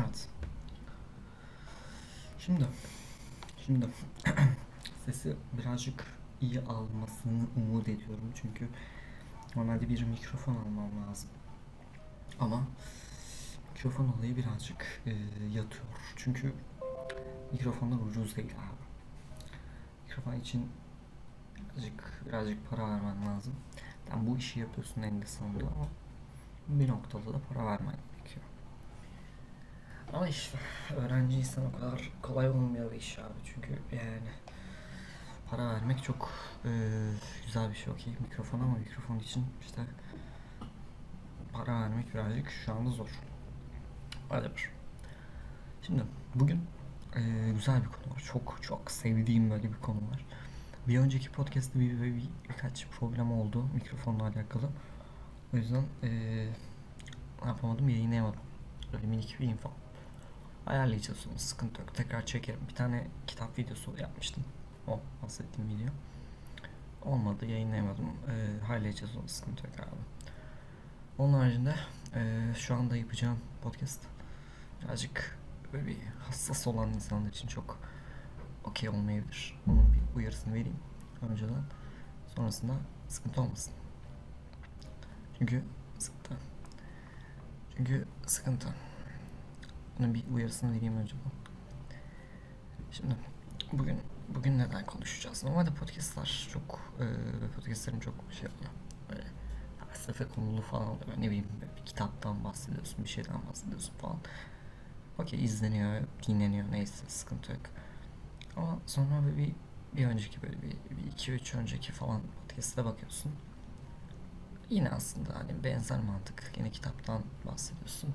Evet. Şimdi sesi birazcık iyi almasını umut ediyorum çünkü normalde bir mikrofon almam lazım. Ama mikrofon olayı birazcık yatıyor. Çünkü mikrofonlar ucuz değil abi. Mikrofon için birazcık para vermen lazım. Yani bu işi yapıyorsun eninde sonunda ama bir noktada da para vermen gerekiyor. Ama işte öğrenciysen o kadar kolay olmayan bir iş abi. Çünkü yani para vermek çok güzel bir şey, okey mikrofon, ama mikrofon için işte para vermek birazcık şu anda zor. Hadi bir. Şimdi bugün güzel bir konu var. Çok sevdiğim böyle bir konu var. Bir önceki podcast'te birkaç problem oldu mikrofonla alakalı. O yüzden yapamadım, yayınlayamadım. Öyle minik bir info. Ayarlayacağız onu, sıkıntı yok. Tekrar çekerim. Bir tane kitap videosu yapmıştım. O bahsettiğim video. Olmadı, yayınlayamadım. Halledeceğiz onu, sıkıntı yok abi. Onun haricinde şu anda yapacağım podcast birazcık böyle bir hassas olan insanlar için çok okey olmayabilir. Onun bir uyarısını vereyim önceden. Sonrasında sıkıntı olmasın. Çünkü sıkıntı. Onun bir uyarısını vereyim önceden. Şimdi bugün neden konuşacağız? Normalde podcastlar podcastlerim çok şey oluyor. Böyle felsefe konulu falan oluyor. Ne bileyim, bir kitaptan bahsediyorsun, bir şeyden bahsediyorsun falan. Okey, izleniyor, dinleniyor, neyse sıkıntı yok. Ama sonra böyle bir önceki böyle bir 2-3 önceki falan podcast'e bakıyorsun. Yine aslında hani benzer mantık. Yine kitaptan bahsediyorsun.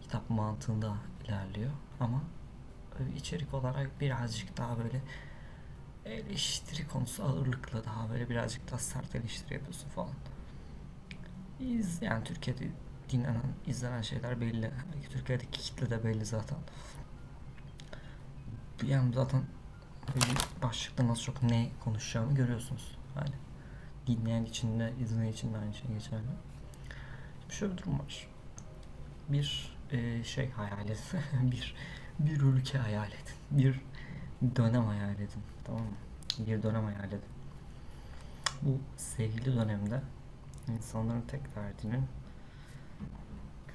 Kitap mantığında ilerliyor ama içerik olarak birazcık daha böyle eleştiri konusu ağırlıkla, daha böyle birazcık daha sert eleştiri yapıyorsun falan. Yani Türkiye'de dinlenen, izlenen şeyler belli. Türkiye'deki kitle de belli zaten. Yani zaten başlıkta nasıl çok ne konuşacağımı görüyorsunuz. Yani dinleyen için de, izleyen için de aynı şey geçerli. Şimdi şöyle bir durum var. Bir şey hayal edin. bir ülke hayal edin. Bir dönem hayal edin. Tamam mı? Bir dönem hayal edin. Bu sevgili dönemde insanların tek derdinin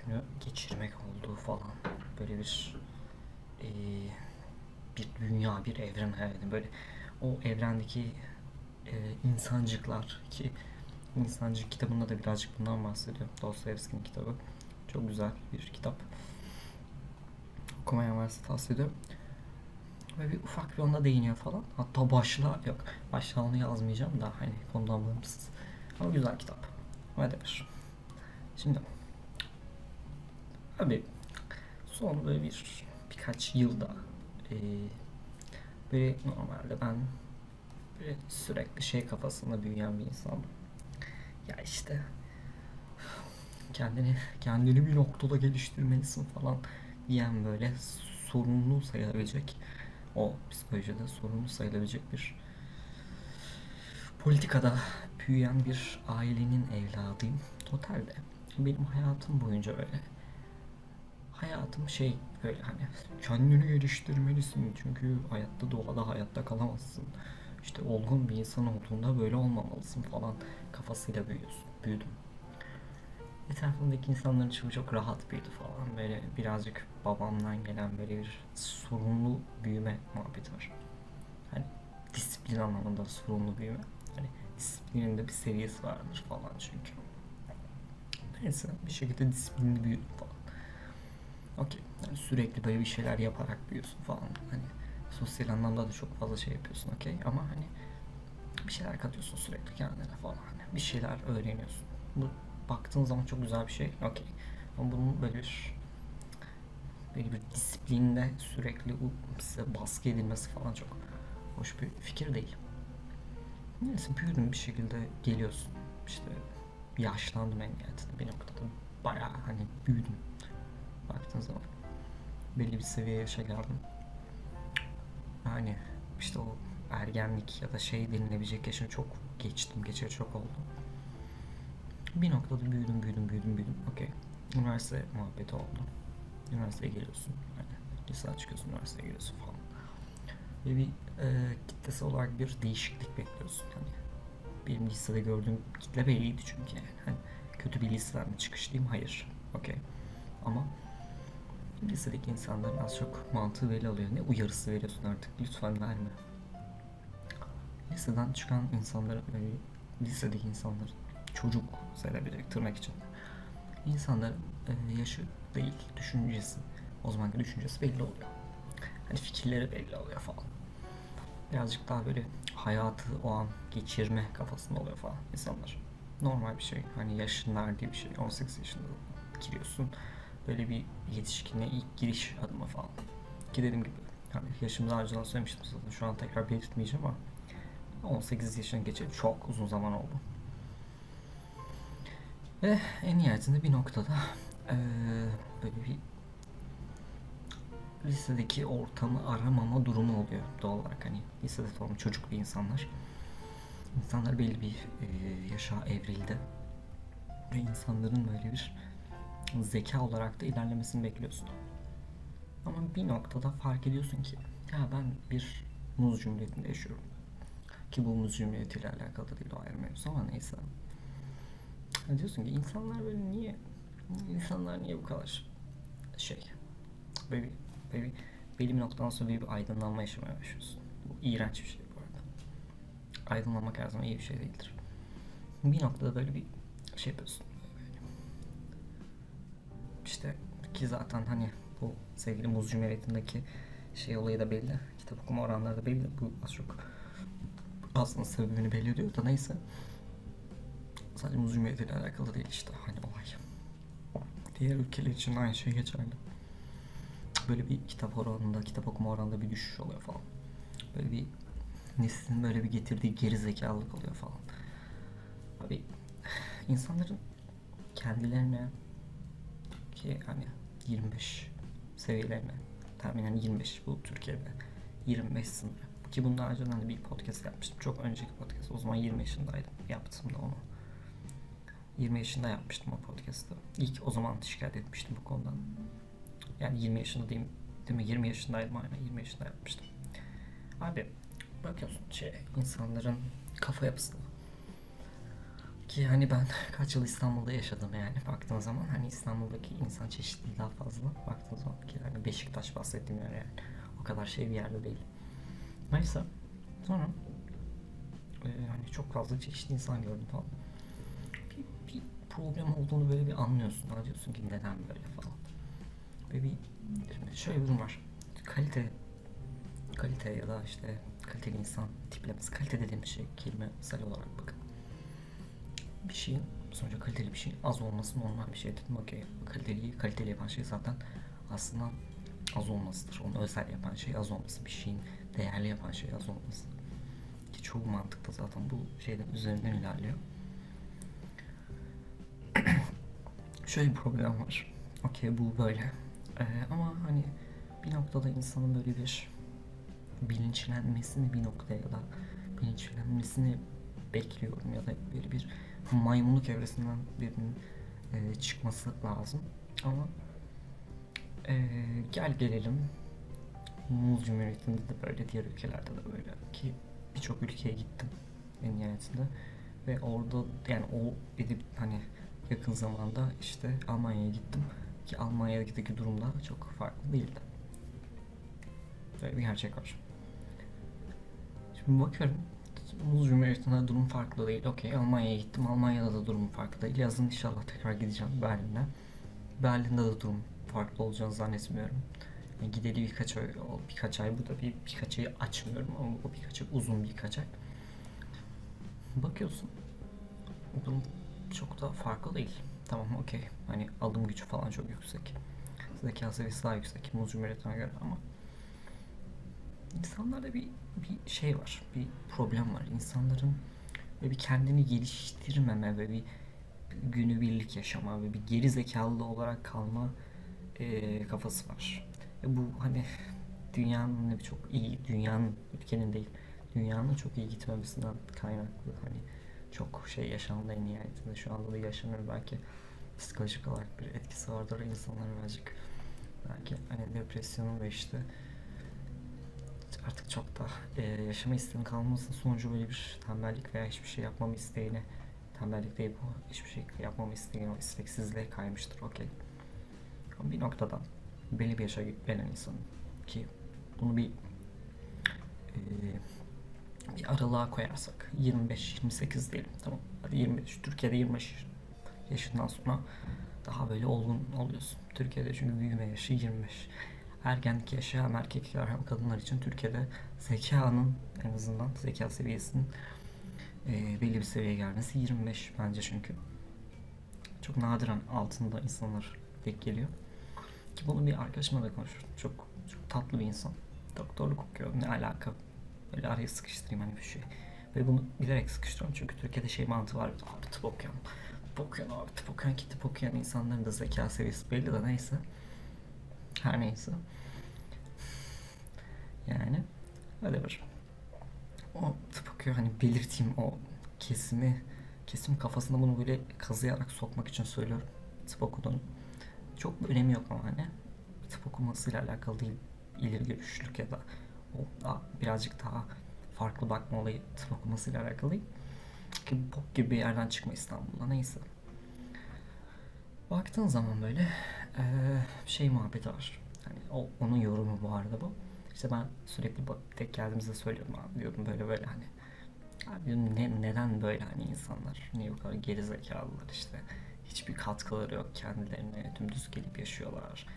günü geçirmek olduğu falan. Böyle bir dünya, bir evren hayal edin. Böyle o evrendeki insancıklar, ki insancık kitabında da birazcık bundan bahsediyor. Dostoyevski'nin kitabı. Çok güzel bir kitap. Okumayan varsa tavsiye ediyorum. Ve bir ufak bir ona değiniyor falan. Hatta başlığını yazmayacağım da hani konudan bağımsız. Ama güzel kitap. Hadi bir. Şimdi abi son böyle birkaç yılda böyle normalde ben böyle sürekli şey kafasında büyüyen bir insanım. Ya işte kendini bir noktada geliştirmelisin falan diyen, böyle sorunlu sayılabilecek, o psikolojide sorunlu sayılabilecek bir politikada büyüyen bir ailenin evladıyım. Totalde benim hayatım boyunca böyle hayatım böyle hani kendini geliştirmelisin çünkü doğada hayatta kalamazsın. İşte olgun bir insan olduğunda böyle olmamalısın falan kafasıyla büyüdüm. Etrafımdaki insanların çoğu çok rahat büyüdü falan. Böyle birazcık babamdan gelen böyle bir sorunlu büyüme muhabbeti var. Hani disiplin anlamında sorunlu büyüme. Hani disiplininde bir seviyesi vardır falan çünkü. Neyse, bir şekilde disiplinli büyüdüm falan. Okey, yani sürekli böyle bir şeyler yaparak büyüyorsun falan. Hani sosyal anlamda da çok fazla şey yapıyorsun, okey, ama hani bir şeyler katıyorsun sürekli kendine falan. Hani bir şeyler öğreniyorsun. Bu baktığın zaman çok güzel bir şey, okey. Ama bunun böyle bir disiplinde sürekli size baskı edilmesi falan çok hoş bir fikir değil. Neyse, büyüdüm, bir şekilde geliyorsun. İşte yaşlandım en nihayetinde. Bir noktada bayağı hani büyüdüm. Baktığın zaman belli bir seviyeye geldim. Yani işte o ergenlik ya da şey denilebilecek yaşa çok geçeri çok oldu. Bir noktada büyüdüm. Okey. Üniversite muhabbeti oldu. üniversiteye geliyorsun, yani liseye çıkıyorsun, üniversiteye geliyorsun falan. Ve bir kitlesi olarak bir değişiklik bekliyorsun. Hani benim lisede gördüğüm kitle belliydi çünkü yani. Hani kötü bir liseden mi çıkışlıyım? Hayır. Okey. Ama lisedeki insanların az çok mantığı belli oluyor. Ne uyarısı veriyorsun artık? Lütfen verme. Liseden çıkan insanların, lisedeki insanların çocuk sayılabilecek tırnak içinde insanların yaşı değil, düşüncesi, o zamanki düşüncesi belli oluyor. Hani fikirleri belli oluyor falan. Birazcık daha böyle hayatı o an geçirme kafasında oluyor falan insanlar. Normal bir şey. Hani yaşınlar diye bir şey. 18 yaşında giriyorsun. Böyle bir yetişkinliğe ilk giriş adımı falan. Ki dediğim gibi hani yaşımı daha önceden söylemiştim zaten. Şu an tekrar belirtmeyeceğim ama 18 yaşına geçeli çok uzun zaman oldu. Ve en nihayetinde bir noktada böyle bir lisedeki ortamı aramama durumu oluyor doğal olarak. Hani lisede falan çocuk bir insanlar. İnsanlar belli bir yaşa evrildi. Ve insanların böyle bir zeka olarak da ilerlemesini bekliyorsun. Ama bir noktada fark ediyorsun ki ya ben bir muz cumhuriyetinde yaşıyorum. Ki bu muz cumhuriyetiyle alakalı değil, o ayrı mevzu ama neyse. Ya diyorsun ki insanlar böyle niye, insanlar niye bu kadar şey, böyle belli bir noktadan sonra bir aydınlanma yaşamaya başlıyorsun. Bu iğrenç bir şey bu arada. Aydınlanmak her zaman iyi bir şey değildir. Bir noktada böyle bir şey yapıyorsun. İşte ki zaten hani bu sevgili muz cumhuriyetindeki şey olayı da belli. Kitap okuma oranları da belli. Bu az çok aslında sebebini belli ediyor da neyse. Sadece muz cumhuriyetiyle alakalı değil işte hani olay. Diğer ülkeler için aynı şey geçerli. Böyle bir kitap oranında, kitap okuma oranında bir düşüş oluyor falan. Böyle bir neslin böyle bir getirdiği gerizekalılık oluyor falan. Abi insanların kendilerine ki hani 25 seviyelerine, tahminen 25 bu Türkiye'de 25 sınırı. Ki bundan önce hani bir podcast yapmıştım. Çok önceki podcast. O zaman 20 yaşındaydım. Yaptım da onu. 20 yaşında yapmıştım o podcast'ı. İlk o zaman şikayet etmiştim bu konudan. Yani 20 yaşında diyeyim, değil mi? 20 yaşındaydım aynen. 20 yaşında yapmıştım. Abi bakıyorsun şey, insanların kafa yapısına. Ki hani ben kaç yıl İstanbul'da yaşadım yani baktığın zaman hani İstanbul'daki insan çeşitliliği daha fazla baktığın zaman ki hani Beşiktaş bahsettiğim yer yani o kadar şey bir yerde değil. Neyse sonra hani çok fazla çeşitli insan gördüm falan. Bir problem olduğunu böyle bir anlıyorsun. Ha diyorsun ki neden böyle falan. Ve bir şimdi şöyle bir durum var. Kalite ya da işte kaliteli insan tiplemesi. Kalite dediğim şey kelimesel olarak bakın. Bir şeyin sonuçta kaliteli bir şeyin az olması normal bir şey dedim. Okey. Kaliteli yapan şey zaten aslında az olmasıdır. Onu özel yapan şey az olması. Bir şeyin değerli yapan şey az olması. Ki çoğu mantıkta zaten bu şeyden üzerinden ilerliyor. Şöyle bir problem var. Okey bu böyle. Ama hani bir noktada insanın böyle bir bilinçlenmesini bir noktaya kadar bilinçlenmesini bekliyorum ya da böyle bir maymunluk evresinden birinin çıkması lazım. Ama gel gelelim Muz Cumhuriyeti'nde de böyle, diğer ülkelerde de böyle ki birçok ülkeye gittim en nihayetinde ve orada yani o edip hani yakın zamanda işte Almanya'ya gittim ki Almanya'daki durumda çok farklı değildi. Böyle bir gerçek var. Şimdi bakıyorum Muz Cumhuriyeti'nde durum farklı değil. Okey, Almanya'ya gittim. Almanya'da da durum farklı değil. Yazın inşallah tekrar gideceğim Berlin'e. Berlin'de de durum farklı olacağını zannetmiyorum. Yani gideli birkaç ay bu da birkaç ayı açmıyorum ama o birkaç ay uzun birkaç ay. Bakıyorsun durum çok da farklı değil. Tamam okey. Hani alım gücü falan çok yüksek. Zeka seviyesi daha yüksek Muz Cumhuriyeti'ne göre ama İnsanlarda bir şey var, bir problem var. İnsanların böyle bir kendini geliştirmeme ve bir günübirlik yaşama ve bir geri zekalı olarak kalma kafası var. Bu hani dünyanın çok iyi, dünyanın ülkenin değil, dünyanın çok iyi gitmemesinden kaynaklı hani çok şey yaşandı en nihayetinde. Şu anda da yaşanıyor belki psikolojik olarak bir etkisi vardır insanlar birazcık belki hani depresyonun ve işte artık çok da yaşama isteğinin kalmasının sonucu böyle bir tembellik veya hiçbir şey yapmamı isteğine, tembellik deyip hiçbir şey yapmamı isteğine, o isteksizliğe kaymıştır. Okey. Ama bir noktadan belli bir yaşa gelen insanın ki bunu bir aralığa koyarsak 25-28 diyelim, tamam hadi 25, Türkiye'de 25 yaşından sonra daha böyle olgun oluyorsun. Türkiye'de çünkü büyüme yaşı 25. Ergenlik yaşı hem erkekler hem kadınlar için Türkiye'de zekanın, en azından zeka seviyesinin belli bir seviyeye gelmesi 25 bence, çünkü çok nadiren altında insanlar denk geliyor. Ki bunu bir arkadaşımla da konuşuyorum. Çok tatlı bir insan. Doktorluk okuyor. Ne alaka? Böyle araya sıkıştırayım hani bir şey. Ve bunu bilerek sıkıştırıyorum. Çünkü Türkiye'de şey mantığı var. Abi tıp okuyan. Tıp okuyan insanların da zeka seviyesi belli de neyse. Her neyse. Yani öyle var. O tıp okuyor, hani belirteyim o kesimi. Kesim kafasında bunu böyle kazıyarak sokmak için söylüyorum. Tıp okuduğunu. Çok bir önemi yok ama hani tıp okumasıyla alakalı değil, ileri görüşlülük ya da o daha, birazcık daha farklı bakma olayı tıp okumasıyla alakalı değil. Ki bok gibi bir yerden çıkma İstanbul'da, neyse. Baktığın zaman böyle şey muhabbeti var. Hani onun yorumu bu arada bu. İşte ben sürekli tek geldiğimizde söylüyorum abi, diyordum böyle hani. Abi neden böyle hani insanlar? Niye bu kadar gerizekalılar işte? Hiçbir katkıları yok kendilerine, dümdüz gelip yaşıyorlar.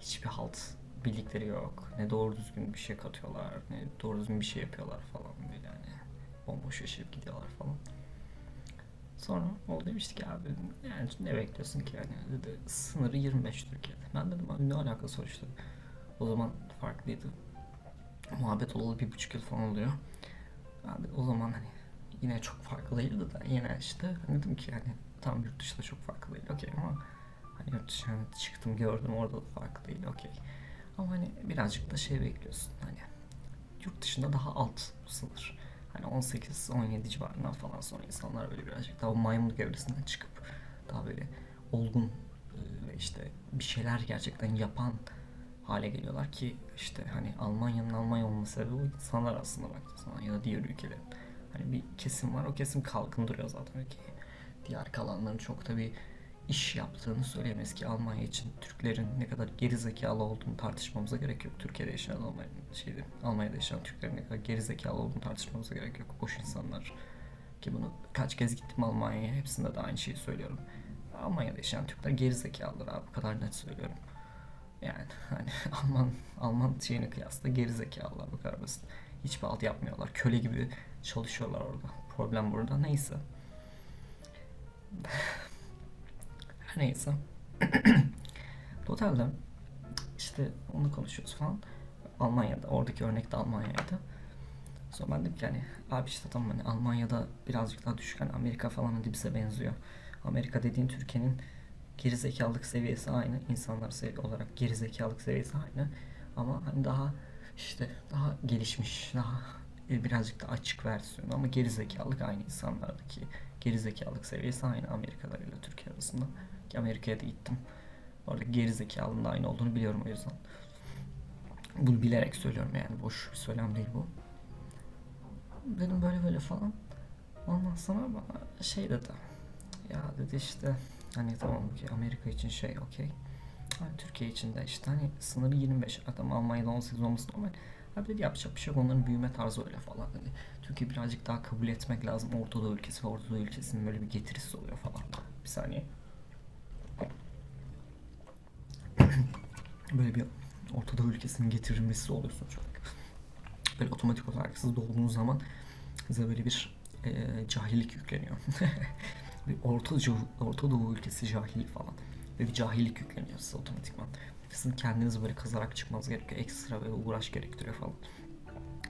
Hiçbir halt bildikleri yok. Ne doğru düzgün bir şey katıyorlar, ne doğru düzgün bir şey yapıyorlar falan böyle hani. Bomboş yaşayıp gidiyorlar falan. Sonra o demişti ki abi yani ne bekliyorsun ki yani, dedi sınırı 25 Türkiye'de. Ben dedim abi ne alakası var işte. O zaman farklıydı. Muhabbet olalı 1,5 yıl falan oluyor. Ben de o zaman hani yine çok farklıydı da yine işte dedim ki yani tam yurt dışında çok farklı değil, okey, ama hani yurt dışına çıktım gördüm, orada da farklı değil, okey, ama hani birazcık da şey bekliyorsun hani yurt dışında daha alt sınır, hani 18-17 civarından falan sonra insanlar böyle birazcık daha maymunluk evresinden çıkıp daha böyle olgun ve işte bir şeyler gerçekten yapan hale geliyorlar ki işte hani Almanya olma sebebi o insanlar aslında baktığınız zaman, ya da diğer ülkelerin hani bir kesim var, o kesim kalkındırıyor zaten ki diğer kalanların çok da bir iş yaptığını söyleyemeyiz ki Almanya için Türklerin ne kadar gerizekalı olduğunu tartışmamıza gerek yok. Türkiye'de yaşayan Almanya'da yaşayan Türklerin ne kadar gerizekalı olduğunu tartışmamıza gerek yok. Boş insanlar ki bunu kaç kez gittim Almanya'ya, hepsinde de aynı şeyi söylüyorum. Almanya'da yaşayan Türkler gerizekalılar abi, bu kadar net söylüyorum. Yani hani Alman şeyine kıyasla gerizekalılar bu kadar basit. Hiçbir alt yapmıyorlar. Köle gibi çalışıyorlar orada. Problem burada, neyse. Her neyse. Totalde işte onu konuşuyoruz falan. Almanya'da, oradaki örnek de Almanya'ydı. Sonra ben dedim ki hani abi işte tamam hani Almanya'da birazcık daha düşük, hani Amerika falan hadi bize benziyor. Amerika dediğin Türkiye'nin gerizekalılık seviyesi aynı. İnsanlar olarak gerizekalılık seviyesi aynı. Ama hani daha işte daha gelişmiş, daha birazcık daha açık versiyonu, ama gerizekalılık aynı, insanlardaki gerizekalılık seviyesi aynı Amerika'da ile Türkiye arasında. Ki Amerika'ya da gittim. Orada gerizekalının da aynı olduğunu biliyorum o yüzden. Bunu bilerek söylüyorum yani, boş bir söylem değil bu. Dedim böyle falan. Ondan sonra bana şey dedi. Ya dedi işte hani tamam ki Amerika için şey okey. Yani Türkiye için de işte hani sınırı 25. Adam Almanya'da 18 olması normal. Abi dedi yapacak bir şey yok, onların büyüme tarzı öyle falan dedi. Türkiye birazcık daha kabul etmek lazım. Ortadoğu ülkesi ve Ortadoğu ülkesinin böyle bir getirisi oluyor falan. Bir saniye. Böyle bir Ortadoğu ülkesinin getirilmesi oluyorsun çok. Böyle otomatik olarak siz doğduğunuz zaman size böyle bir cahillik yükleniyor. Bir Ortadoğu ülkesi cahili falan. Ve bir cahillik yükleniyor size otomatikman. Sizin kendinizi böyle kazarak çıkmanız gerekiyor. Ekstra ve uğraş gerektiriyor falan.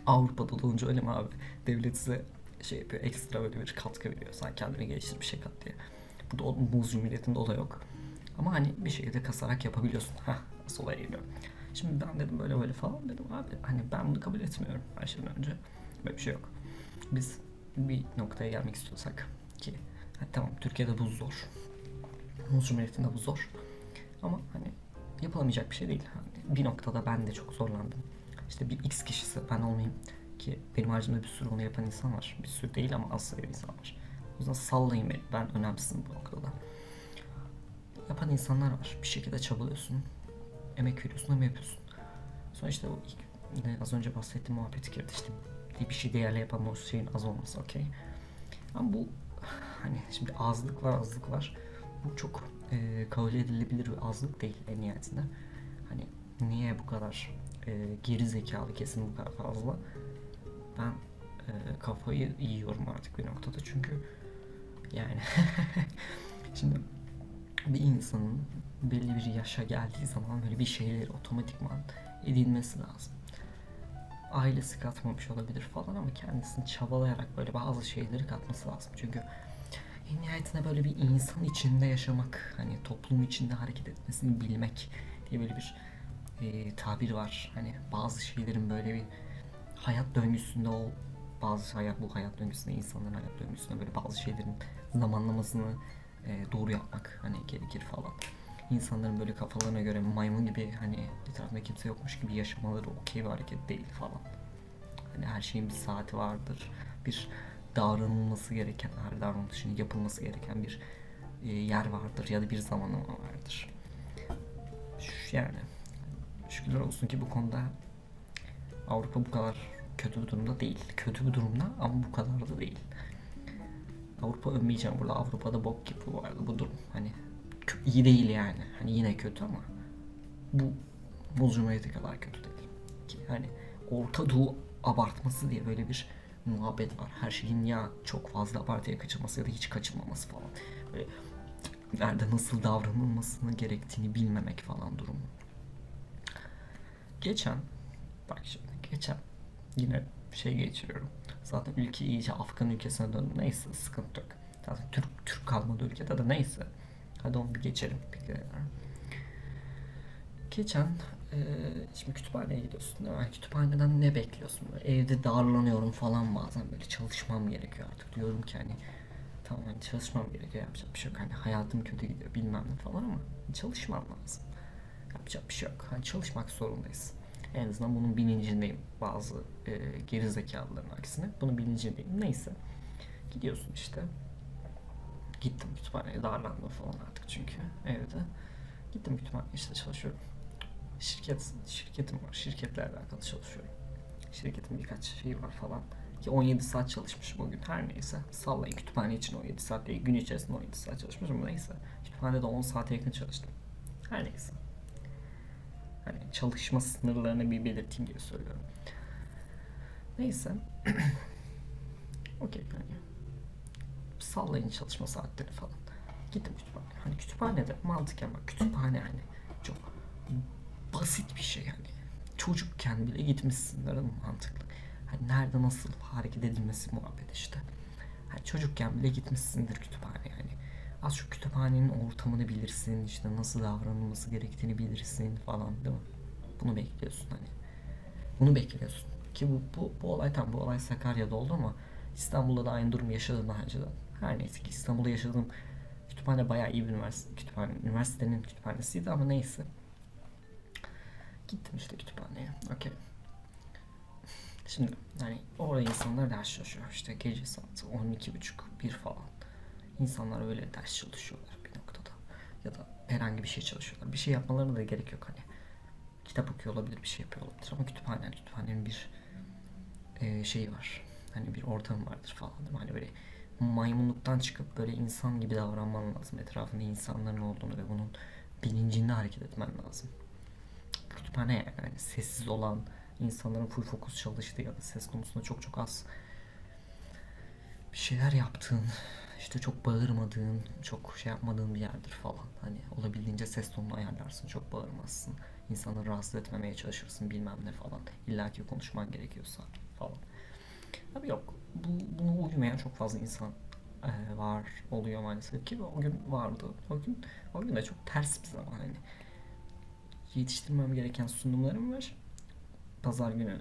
Avrupa'da olunca öyle mi abi? Devlet size şey yapıyor, ekstra böyle bir katkı veriyor. Sen kendine geliştir bir şey kat diye. Bu da Muz Cumhuriyeti'nde o da yok. Ama hani bir şekilde kasarak yapabiliyorsun. Nasıl olaya geliyor. Şimdi ben dedim böyle falan dedim abi. Hani ben bunu kabul etmiyorum her şeyden önce. Böyle bir şey yok. Biz bir noktaya gelmek istiyorsak ki hani tamam Türkiye'de bu zor. Muz Cumhuriyeti'nde bu zor. Ama hani yapılamayacak bir şey değil. Bir noktada ben de çok zorlandım. İşte bir X kişisi, ben olmayayım ki benim haricimde bir sürü onu yapan insan var. Bir sürü değil ama az sayıda insan var. O yüzden sallayın beni, ben önemsizim bu noktada. Yapan insanlar var. Bir şekilde çabalıyorsun, emek veriyorsun ama yapıyorsun. Sonra işte o ilk, az önce bahsettiğim muhabbeti girdi işte. Bir şey değerli yapan o şeyin az olması, okey. Ama bu hani şimdi azlık var, azlık var. Bu çok kabul edilebilir bir azlık değil en nihayetinde. Hani niye bu kadar geri zekalı kesim bu kadar fazla? Ben kafayı yiyorum artık bir noktada çünkü yani şimdi bir insanın belli bir yaşa geldiği zaman böyle bir şeyleri otomatikman edinmesi lazım. Ailesi katmamış olabilir falan ama kendisini çabalayarak böyle bazı şeyleri katması lazım. Çünkü en nihayetinde böyle bir insan içinde yaşamak, hani toplum içinde hareket etmesini bilmek diye böyle bir tabir var. Hani bazı şeylerin böyle bir hayat döngüsünde bu hayat döngüsünde, insanların hayat döngüsünde böyle bazı şeylerin zamanlamasını doğru yapmak hani gerekir falan. İnsanların böyle kafalarına göre maymun gibi hani etrafında kimse yokmuş gibi yaşamaları okey bir hareket değil falan. Hani her şeyin bir saati vardır, bir davranılması gereken, her davranışın yapılması gereken bir yer vardır ya da bir zamanlama vardır. Yani şükürler olsun ki bu konuda Avrupa bu kadar kötü bir durumda değil. Kötü bir durumda ama bu kadar da değil. Avrupa övmeyeceğim burada. Avrupa'da bok gibi vardı bu durum. Hani iyi değil yani. Hani yine kötü ama bu Cumhuriyeti kadar kötü değil. Yani Orta Doğu abartması diye böyle bir muhabbet var. Her şeyin ya çok fazla abartıya kaçılması ya da hiç kaçılmaması falan. Böyle nerede nasıl davranılmasının gerektiğini bilmemek falan durumu. Geçen yine şey geçiriyorum. Zaten ülke iyice Afgan ülkesine döndü. Neyse sıkıntı yok. Zaten Türk kalmadı ülkede de neyse. Hadi onu bir geçelim. Geçen şimdi kütüphaneye gidiyorsun değil mi? Kütüphaneden ne bekliyorsun? Böyle evde darlanıyorum falan bazen, böyle çalışmam gerekiyor artık. Diyorum ki hani tamam hani çalışmam gerekiyor, yapacak bir şey yok. Hani hayatım kötü gidiyor bilmem ne falan ama çalışmam lazım. Yapacak bir şey yok. Hani çalışmak zorundayız. En azından bunun bilincindeyim. Bazı geri zekalıların aksine bunun bilincindeyim. Neyse. Gidiyorsun işte. Gittim kütüphaneye, darlandım falan artık çünkü evde. Gittim kütüphaneye, işte çalışıyorum. Şirketim var. Şirketle alakalı çalışıyorum. Şirketin birkaç şeyi var falan. Ki 17 saat çalışmışım o gün. Her neyse. Sallayın, kütüphane için 17 saat değil. Gün içerisinde 17 saat çalışmışım. Neyse. Kütüphanede 10 saate yakın çalıştım. Her neyse. Hani çalışma sınırlarını bir belirteyim diye söylüyorum. Neyse. Okey yani. Sallayın çalışma saatleri falan. Gittim kütüphaneye. Hani kütüphanede mantıken bak, kütüphane hani çok basit bir şey yani. Çocukken bile gitmişsin, değil mi? Mantıklı. Hani nerede nasıl hareket edilmesi muhabbet işte. Hani çocukken bile gitmişsindir kütüphaneye yani. Az şu kütüphanenin ortamını bilirsin, işte nasıl davranılması gerektiğini bilirsin falan değil mi? Bunu bekliyorsun hani. Bunu bekliyorsun. Ki bu olay bu olay Sakarya'da oldu ama İstanbul'da da aynı durum yaşadım daha önceden. Her neyse ki İstanbul'da yaşadığım kütüphane bayağı iyi bir üniversitenin kütüphanesiydi ama neyse. Gittim işte kütüphaneye. Okey. Şimdi hani orada insanlar ders çalışıyor. İşte gece saat 12.30-1 falan. İnsanlar öyle ders çalışıyorlar bir noktada. Ya da herhangi bir şey çalışıyorlar. Bir şey yapmalarına da gerek yok hani. Kitap okuyor olabilir, bir şey yapıyor olabilir ama kütüphanenin bir şeyi var. Hani bir ortam vardır falan değil mi? Hani böyle maymunluktan çıkıp böyle insan gibi davranman lazım. Etrafında insanların olduğunu ve bunun bilincinde hareket etmen lazım. Kütüphane yani sessiz olan, insanların full fokus çalıştığı ya da ses konusunda çok çok az bir şeyler yaptığın, işte çok bağırmadığın, çok şey yapmadığın bir yerdir falan. Hani olabildiğince ses tonunu ayarlarsın, çok bağırmazsın. İnsanları rahatsız etmemeye çalışırsın bilmem ne falan. İlla ki konuşman gerekiyorsa falan. Tabii yok, buna uymayan çok fazla insan var oluyor maalesef ki o gün vardı. O gün de çok ters bir zaman hani. Yetiştirmem gereken sunumlarım var. Pazar günü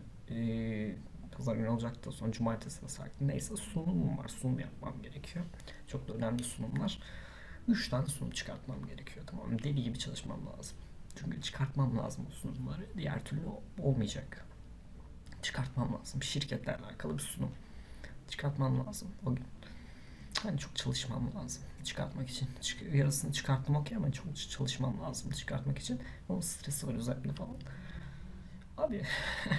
olacaktı, sonra cumartesi ve sarktı. Neyse sunumum var, sunum yapmam gerekiyor. Çok da önemli sunumlar. 3 tane sunum çıkartmam gerekiyor, tamam mı? Deli gibi çalışmam lazım. Çünkü çıkartmam lazım o sunumları. Diğer türlü olmayacak. Çıkartmam lazım. Şirketlerle alakalı bir sunum. Çıkartmam lazım o gün. Hani çok çalışmam lazım çıkartmak için. Yarısını çıkarttım okey ama çok çalışmam lazım çıkartmak için. Onun stresi var özellikle falan. Abi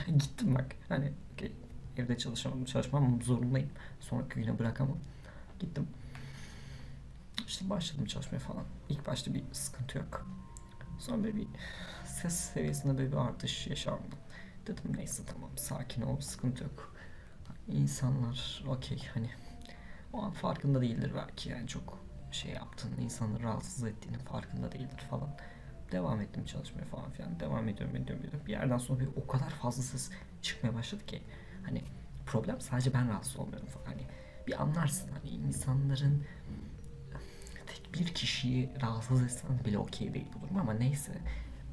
gittim bak. Hani okay, evde çalışmam zorundayım. Sonraki güne bırakamam. Gittim. İşte başladım çalışmaya falan. İlk başta bir sıkıntı yok. Sonra böyle bir ses seviyesinde böyle bir artış yaşandı. Dedim neyse tamam sakin ol, sıkıntı yok. İnsanlar okey hani o an farkında değildir belki yani çok şey yaptığını, insanları rahatsız ettiğini farkında değildir falan. Devam ettim çalışmaya falan filan. Devam ediyorum. Bir yerden sonra o kadar fazla ses çıkmaya başladı ki hani problem sadece ben rahatsız olmuyorum falan. Hani bir anlarsın hani insanların tek bir kişiyi rahatsız etsen bile okey değil bu durum ama neyse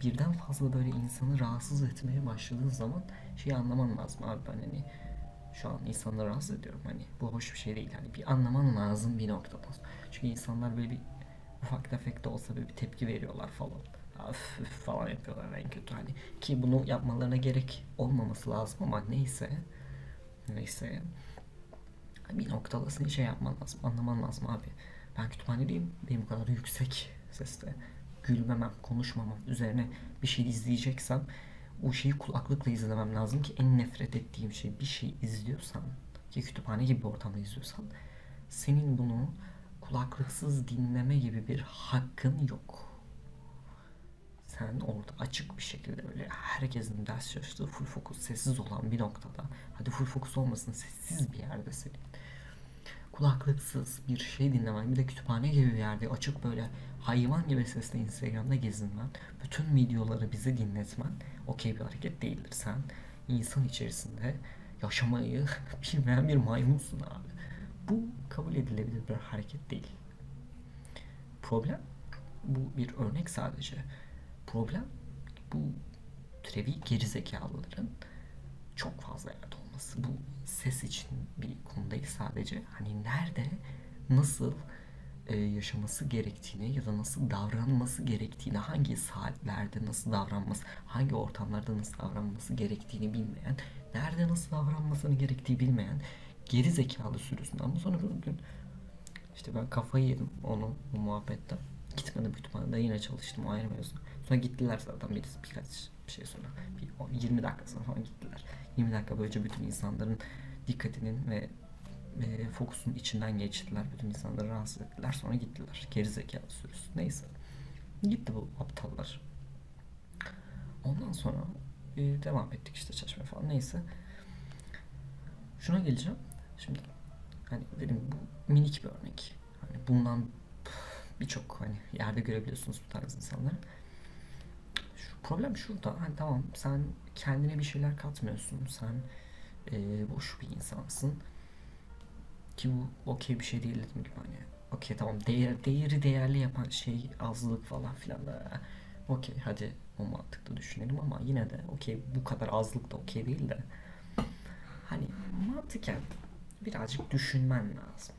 birden fazla böyle insanı rahatsız etmeye başladığın zaman şeyi anlaman lazım abi ben hani şu an insanları rahatsız ediyorum hani bu hoş bir şey değil hani bir anlaman lazım bir noktada çünkü insanlar böyle bir ufak tefek de olsa böyle bir tepki veriyorlar falan öf falan yapıyorlar en kötü hani ki bunu yapmalarına gerek olmaması lazım ama neyse bir noktada senin şey yapman lazım anlaman lazım abi ben kütüphanedeyim benim bu kadar yüksek sesle gülmemem konuşmamam üzerine bir şey izleyeceksem o şeyi kulaklıkla izlemem lazım ki en nefret ettiğim şey bir şey izliyorsan ki kütüphane gibi bir ortamda izliyorsan senin bunu kulaklıksız dinleme gibi bir hakkın yok. Sen orada açık bir şekilde böyle herkesin ders çalıştığı full fokus sessiz olan bir noktada hadi full fokus olmasın sessiz bir yerde senin kulaklıksız bir şey dinlemen bir de kütüphane gibi bir yerde açık böyle hayvan gibi sesle Instagram'da gezinmen bütün videoları bize dinletmen okey bir hareket değildir. Sen insan içerisinde yaşamayı bilmeyen bir maymunsun abi. Bu kabul edilebilir bir hareket değil. Problem bu bir örnek sadece. Problem bu türevi gerizekalıların çok fazla yerde olması. Bu ses için bir konu değil sadece. Hani nerede, nasıl yaşaması gerektiğini ya da nasıl davranması gerektiğini, hangi saatlerde nasıl davranması, hangi ortamlarda nasıl davranması gerektiğini bilmeyen, nerede nasıl davranmasını gerektiği bilmeyen gerizekalı sürüsün. Ama sonra bugün işte ben kafayı yedim onu bu muhabbetten. Gitmedim kütüphanede yine çalıştım ayrı mevzu. Sonra gittiler zaten birkaç bir şey sonra. 20 dakika sonra falan gittiler. 20 dakika böylece bütün insanların dikkatinin ve fokusun içinden geçtiler. Bütün insanları rahatsız ettiler. Sonra gittiler. Gerizekalı sürüsü. Neyse. Gitti bu aptallar. Ondan sonra devam ettik işte çalışmaya falan. Neyse. Şuna geleceğim. Şimdi hani dedim bu minik bir örnek. Hani bundan birçok hani yerde görebiliyorsunuz bu tarz insanları. Problem şurada. Hani tamam sen kendine bir şeyler katmıyorsun. Sen boş bir insansın. Ki bu okey bir şey değil dedim gibi hani. Okey tamam değeri değerli yapan şey azlık falan filan da. Okey hadi o mantıkta düşünelim ama yine de okey bu kadar azlık da okey değil de. Hani mantıken birazcık düşünmen lazım.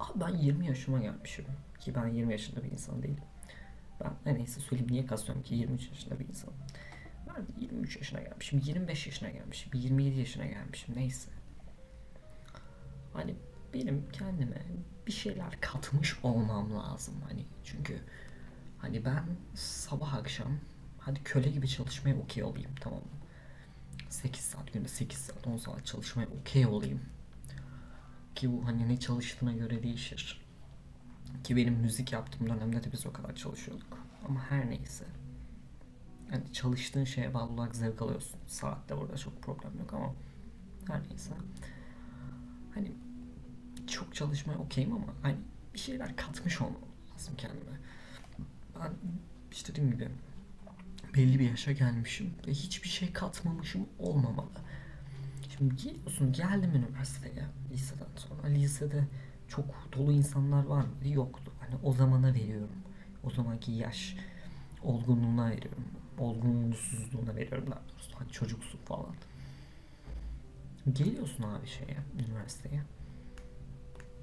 Abi ben 20 yaşıma gelmişim ki ben 20 yaşında bir insan değilim. Ben neyse söyleyeyim niye kasıyorum ki 23 yaşında bir insanım. Ben 23 yaşına gelmişim, 25 yaşına gelmişim, 27 yaşına gelmişim neyse. Hani benim kendime bir şeyler katmış olmam lazım hani çünkü hani ben sabah akşam hadi köle gibi çalışmaya okey olayım tamam mı? 8 saat günde 8 saat 10 saat çalışmaya okey olayım ki bu hani ne çalıştığına göre değişir. Ki benim müzik yaptığım dönemde de biz o kadar çalışıyorduk. Ama her neyse. Yani çalıştığın şeye bağlı olarak zevk alıyorsun. Saatte burada çok problem yok ama her neyse. Hani çok çalışmaya okeyim ama hani bir şeyler katmış olmam lazım kendime. Ben işte dediğim gibi belli bir yaşa gelmişim ve hiçbir şey katmamışım olmamalı. Şimdi geliyorsun geldim üniversiteye liseden sonra. Lisede çok dolu insanlar var mıydı? Yoktu. Hani o zamana veriyorum. O zamanki yaş olgunluğuna veriyorum. Olgunluksuzluğuna veriyorum daha doğrusu. Hani çocuksun falan. Geliyorsun abi şeye, üniversiteye.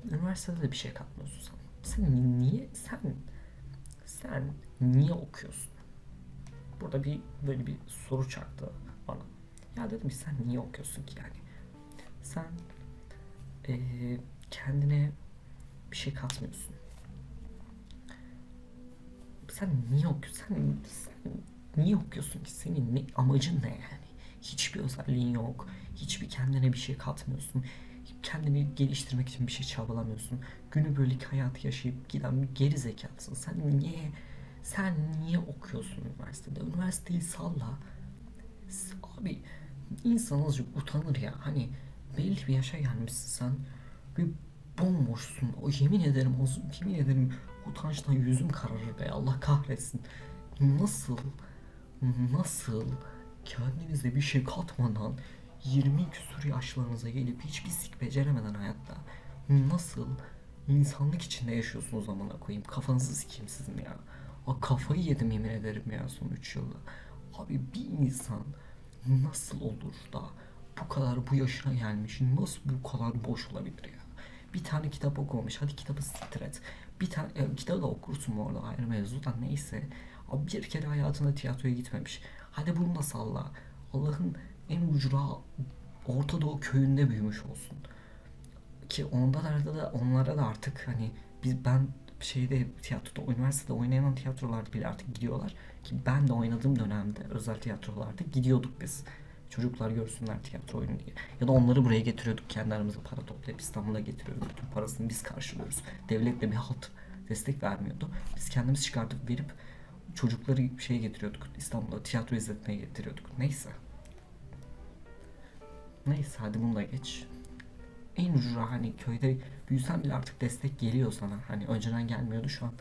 Üniversitede de bir şey katmıyorsun sen. Sen niye okuyorsun? burada bir böyle bir soru çaktı bana. Ya dedim ki sen niye okuyorsun ki yani? Sen kendine bir şey katmıyorsun. Sen niye okuyorsun? Sen niye okuyorsun ki? Senin ne, amacın ne yani? Hiçbir özelliğin yok. Hiçbir kendine bir şey katmıyorsun. Kendini geliştirmek için bir şey çabalamıyorsun. Günübirlik hayat yaşayıp giden bir geri zekalısın. Sen niye okuyorsun üniversitede? Üniversiteyi salla. Abi insan azıcık utanır ya. Hani belli bir yaşa gelmişsin sen. Bir bomboşsun. O yemin ederim utançtan yüzüm kararır be. Allah kahretsin. Nasıl kendinize bir şey katmadan 20 küsur yaşlarınıza gelip hiçbir sik beceremeden hayatta nasıl insanlık içinde yaşıyorsunuz amına koyayım? Kafanızı sikeyim sizin ya. Aa, kafayı yedim yemin ederim ya son 3 yılda. Abi bir insan nasıl olur da bu kadar bu yaşına gelmiş, nasıl bu kadar boş olabilir ya? Bir tane kitap okumamış, hadi kitabı siktir et. Bir tane kitabı da okursun bu arada, ayrı mevzudan neyse. Abi bir kere hayatında tiyatroya gitmemiş. Hadi bunu da salla. Allah'ın en ucra Orta Doğu köyünde büyümüş olsun. Ki onlara da artık hani ben tiyatroda, üniversitede oynayan tiyatrolarda bile artık gidiyorlar. Ki ben de oynadığım dönemde özel tiyatrolarda gidiyorduk biz. Çocuklar görsünler tiyatro oyunu diye. Ya da onları buraya getiriyorduk. Kendi aramızda para toplayıp İstanbul'a getiriyorduk. Bütün parasını biz karşılıyoruz. Devletle bir halt destek vermiyordu. Biz kendimiz çıkartıp verip çocukları getiriyorduk. İstanbul'a tiyatro izletmeye getiriyorduk. Neyse hadi bunu da geç. En ucura hani köyde büyüsen bile artık destek geliyor sana. Hani önceden gelmiyordu, şu an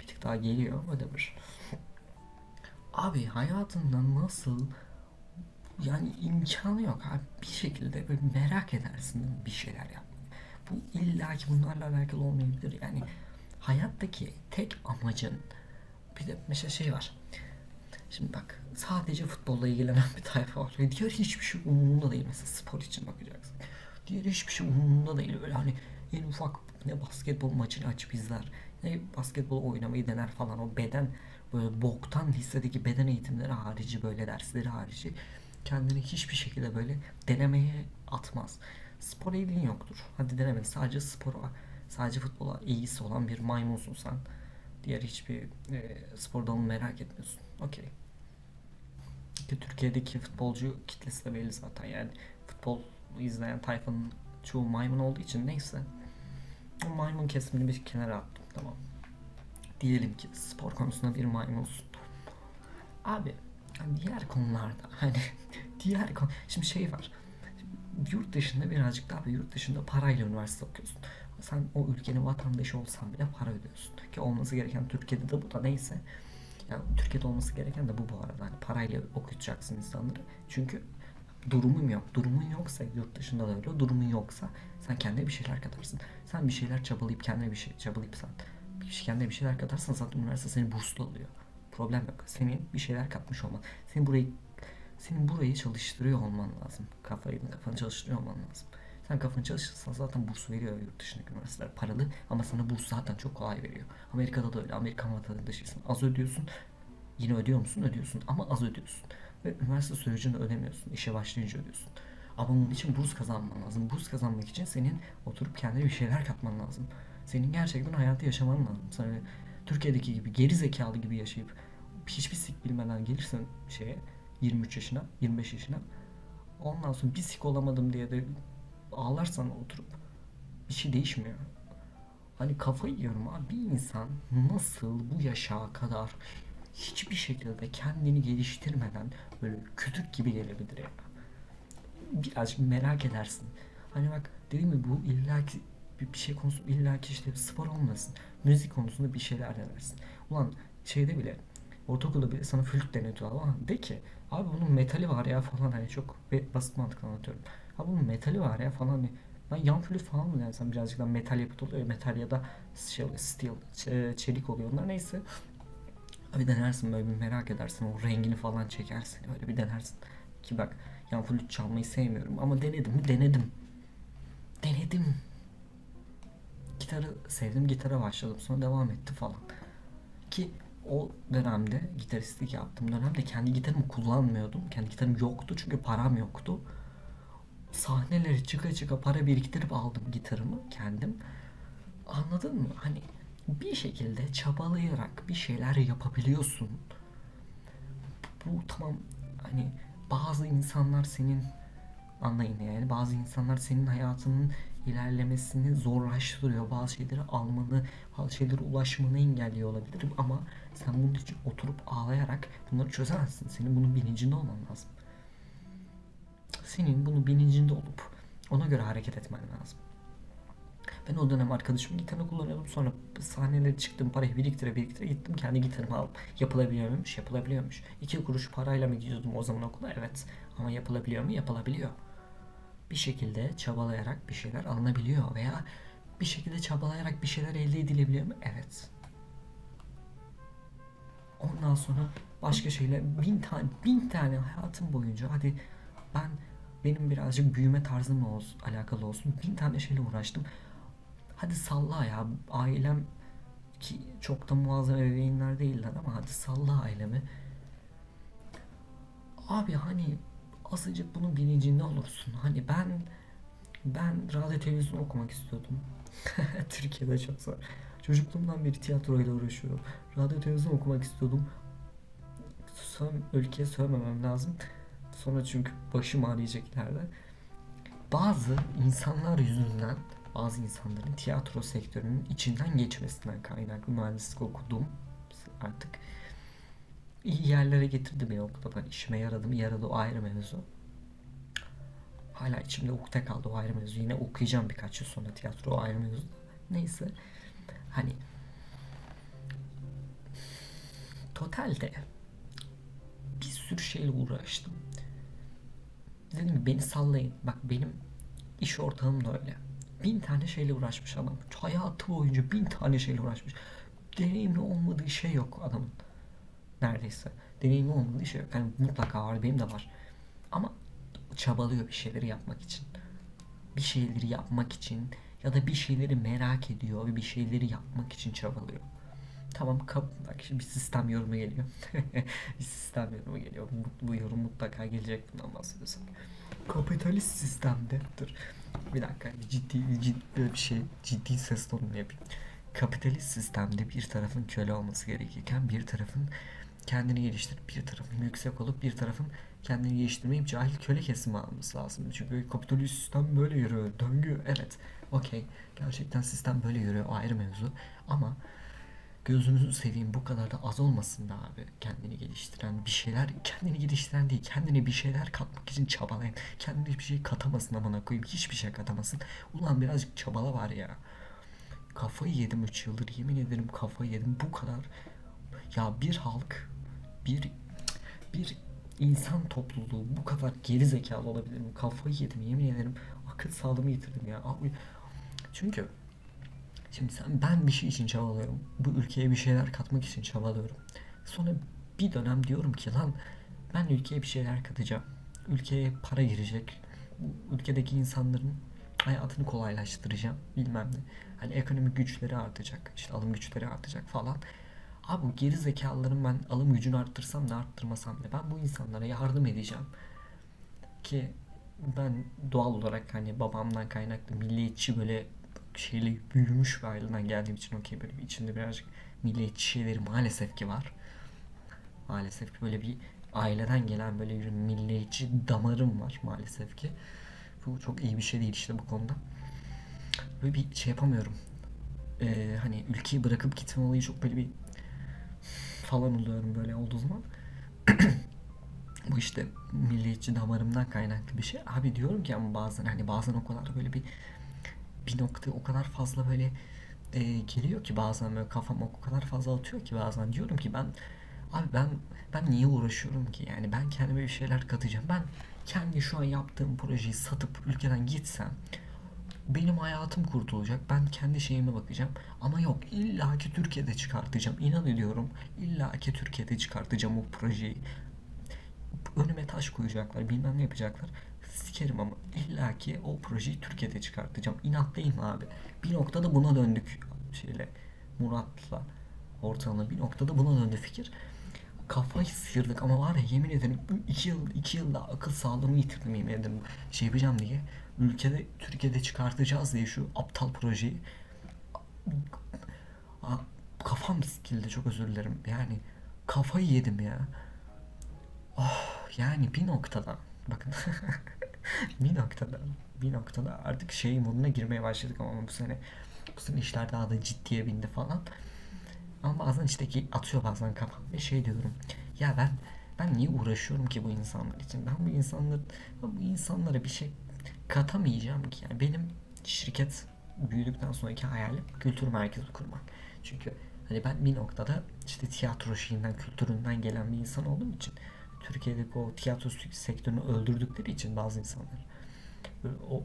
bir tık daha geliyor. Whatever. Abi hayatında nasıl yani imkanı yok abi. Bir şekilde böyle merak edersin bir şeyler yapmayı. Bu illaki bunlarla alakalı olmayabilir. Yani hayattaki tek amacın bir de mesela var. Şimdi bak, sadece futbolla ilgilenen bir tayfa var. Diğer hiçbir şey umurunda değil. Mesela spor için bakacaksın. Diğer hiçbir şey umurunda değil. Böyle hani en ufak ne basketbol maçını açıp izler, ne basketbol oynamayı dener falan. O beden böyle boktan lisedeki beden eğitimleri harici, böyle dersleri harici kendini hiçbir şekilde böyle denemeye atmaz. Spor ilgin yoktur. Hadi deneme. Sadece spora, sadece futbola ilgisi olan bir maymunsun sen. Diğer hiçbir spor dalını merak etmiyorsun. Okey. Ki Türkiye'deki futbolcu kitlesi de belli zaten. Yani futbol izleyen tayfanın çoğu maymun olduğu için neyse. O maymun kesimini bir kenara attım, tamam. Diyelim ki spor konusunda bir maymunsun. Abi diğer konularda hani diğer konu. Şimdi var. Yurt dışında birazcık daha, yurt dışında parayla üniversite okuyorsun. Sen o ülkenin vatandaşı olsan bile para ödüyorsun. Ki olması gereken Türkiye'de de bu da neyse. Yani Türkiye'de olması gereken de bu arada. Hani parayla okutacaksın insanları. Çünkü durumun yok. Durumun yoksa, yurt dışında da öyle, durumun yoksa sen kendine bir şeyler katarsın. Sen bir şeyler çabalayıp kendine bir şey çabalayıp kendine bir şeyler katarsan zaten üniversite seni burslu alıyor. Problem yok. Senin bir şeyler katmış olman. Senin burayı çalıştırıyor olman lazım. Kafanı çalıştırıyor olman lazım. Sen kafanı çalışırsan zaten burs veriyor yurt dışındaki üniversiteler, paralı, ama sana burs zaten çok kolay veriyor. Amerika'da da öyle. Amerikan vatandaşısın. Az ödüyorsun. Yine ödüyor musun? Ödüyorsun ama az ödüyorsun. Ve üniversite sürecini ödemiyorsun. İşe başlayınca ödüyorsun. Ama bunun için burs kazanman lazım. Burs kazanmak için senin oturup kendine bir şeyler katman lazım. Senin gerçekten hayatı yaşaman lazım. Sen öyle Türkiye'deki gibi geri zekalı gibi yaşayıp hiçbir sik bilmeden gelirsen 23 yaşına, 25 yaşına, ondan sonra bir sik olamadım diye de ağlarsan oturup bir şey değişmiyor. Hani kafayı yiyorum abi. Bir insan nasıl bu yaşa kadar hiçbir şekilde kendini geliştirmeden böyle kütük gibi gelebilir ya? Birazcık merak edersin. Hani bak dedim mi, bu illaki bir şey konusu, illaki spor olmasın. Müzik konusunda bir şeyler denersin. Ulan bile ortaokulda bile sana flüt denetiyorlar ama de ki abi bunun metali var ya falan, hani çok basit mantıkla anlatıyorum. Ha bunun metali var ya falan, hani ben yan flüt falan mı dersem birazcık daha metal yapıt oluyor. Metal ya da steel, çelik oluyor onlar, neyse. Abi denersin, böyle bir merak edersin, o rengini falan çekersin, öyle bir denersin. Ki bak yan flüt çalmayı sevmiyorum ama denedim. Gitarı sevdim, gitara başladım, sonra devam etti falan. Ki o dönemde gitaristlik yaptığım dönemde kendi gitarımı kullanmıyordum. Kendi gitarım yoktu çünkü param yoktu. Sahnelere çıka para biriktirip aldım gitarımı kendim. Anladın mı? Hani bir şekilde çabalayarak bir şeyler yapabiliyorsun. Bu tamam, hani bazı insanlar senin, anlayın yani, bazı insanlar senin hayatının ilerlemesini zorlaştırıyor. Bazı şeyleri almanı, bazı şeylere ulaşmanı engelliyor olabilirim ama sen bunun için oturup ağlayarak bunları çözersin. Senin bunun bilincinde olman lazım. Senin bunun bilincinde olup ona göre hareket etmen lazım. Ben o dönem arkadaşımın gitarını kullanıyordum. Sonra sahnelere çıktım, parayı biriktire gittim. Kendi gitarımı aldım. Yapılabiliyormuş. 2 kuruş parayla mı gidiyordum o zaman okula? Evet. Ama yapılabiliyor mu? Yapılabiliyor. Bir şekilde çabalayarak bir şeyler alınabiliyor veya bir şekilde çabalayarak bir şeyler elde edilebiliyor mu? Evet. Ondan sonra başka şeyler, bin tane hayatım boyunca, hadi benim birazcık büyüme tarzımla alakalı olsun, 1000 tane şeyle uğraştım. Hadi salla ya, ailem ki çok da muazzam ebeveynler değiller ama hadi salla ailemi. Abi hani azıcık bunun bilincinde olursun. Hani ben radyo televizyon okumak istiyordum. Türkiye'de çok zor. Çocukluğumdan beri tiyatroyla uğraşıyorum. Radyo televizyon okumak istiyordum. Ülkeye sövmemem lazım. Sonra çünkü başım ağrıyacak ileride. Bazı insanlar yüzünden, bazı insanların tiyatro sektörünün içinden geçmesinden kaynaklı mühendislik okudum artık. İyi yerlere getirdi beni okulda. İşime yaradı mı? Yaradı, o ayrı mevzu. Hala içimde ukde kaldı, o ayrı mevzu. Yine okuyacağım birkaç yıl sonra tiyatro, o ayrı mevzu. Neyse. Hani totalde bir sürü şeyle uğraştım. Dedim beni sallayın. Bak benim iş ortağım da öyle. 1000 tane şeyle uğraşmış adam. Hayatı boyunca 1000 tane şeyle uğraşmış. Deneyimli olmadığı şey yok adamın. Neredeyse. Deneyimli olmadığı şey yok. Yani mutlaka var. Benim de var. Ama çabalıyor bir şeyleri yapmak için. Bir şeyleri yapmak için ya da bir şeyleri merak ediyor ve bir şeyleri yapmak için çabalıyor. Tamam, bak şimdi bir sistem yorumu geliyor. Bir sistem yorumu geliyor. Bu yorum mutlaka gelecek, bundan bahsediyorsak. Kapitalist sistemde. Dur. Bir dakika. Ciddi bir şey. Ciddi ses tonunu yapayım. Kapitalist sistemde bir tarafın köle olması gerekirken bir tarafın kendini geliştirip, bir tarafın yüksek olup, bir tarafın kendini geliştirmeyip cahil köle kesimi alması lazım. Çünkü kapitalist sistem böyle yürüyor. Döngü. Evet. Okey. Gerçekten sistem böyle yürüyor. Ayrı mevzu. Ama gözünüzü seveyim, bu kadar da az olmasın da abi. Kendine bir şeyler katmak için çabalayın. Kendine bir şey katamasın, amına koyayım, hiçbir şey katamasın. Ulan birazcık çabala var ya. Kafayı yedim 3 yıldır, yemin ederim kafayı yedim. Bu kadar ya, bir insan topluluğu bu kadar geri zekalı olabilir mi? Kafayı yedim, yemin ederim akıl sağlığımı yitirdim ya. Abi, çünkü şimdi ben bir şey için çabalıyorum. Bu ülkeye bir şeyler katmak için çabalıyorum. Sonra bir dönem diyorum ki lan ben ülkeye bir şeyler katacağım. Ülkeye para girecek. Ülkedeki insanların hayatını kolaylaştıracağım. Bilmem ne. Hani ekonomik güçleri artacak. İşte alım güçleri artacak falan. Abi bu geri zekalıların ben alım gücünü arttırsam ne arttırmasam ne, ben bu insanlara yardım edeceğim. Ki ben doğal olarak hani babamdan kaynaklı milliyetçi böyle şeyle büyümüş bir aileden geldiğim için okey, böyle içinde birazcık milliyetçi şeyleri maalesef ki var. Maalesef ki böyle bir aileden gelen böyle bir milliyetçi damarım var maalesef ki. Bu çok iyi bir şey değil işte bu konuda. Böyle bir şey yapamıyorum. Hani ülkeyi bırakıp gitme olayı çok böyle bir falan oluyorum böyle olduğu zaman. Bu işte milliyetçi damarımdan kaynaklı bir şey. Abi diyorum ki ama bazen o kadar böyle bir nokta o kadar fazla böyle geliyor ki, bazen böyle kafam o kadar fazla atıyor ki, bazen diyorum ki ben niye uğraşıyorum ki yani, ben kendime bir şeyler katacağım. Ben kendi şu an yaptığım projeyi satıp ülkeden gitsem benim hayatım kurtulacak, ben kendi şeyime bakacağım. Ama yok, illaki Türkiye'de çıkartacağım, inan ediyorum illaki Türkiye'de çıkartacağım o projeyi, önüme taş koyacaklar, bilmem ne yapacaklar. Sikerim ama illaki o projeyi Türkiye'de çıkartacağım. İnatlıyım abi. Bir noktada buna döndük şeyle, Murat'la ortalama bir noktada. Bunun önde fikir. Kafayı sıyırdık ama var ya, yemin ederim 2 yılda akıl sağlığımı yitirdim, yemin ederim. Şey yapacağım diye, ülkede, Türkiye'de çıkartacağız diye şu aptal projeyi. Kafam sikildi, çok özür dilerim. Yani kafayı yedim ya. Oh, yani bir noktada bakın bir noktada artık şey moduna girmeye başladık ama bu sene işler daha da ciddiye bindi falan. Ama bazen işte ki atıyor bazen kafam ve şey diyorum ya, ben niye uğraşıyorum ki bu insanlar için? Ben bu insanlara bir şey katamayacağım ki. Yani benim şirket büyüdükten sonraki hayalim kültür merkezi kurmak. Çünkü hani ben bir noktada işte tiyatro şeyinden, kültüründen gelen bir insan olduğum için, Türkiye'deki o tiyatro sektörünü öldürdükleri için bazı insanlar, o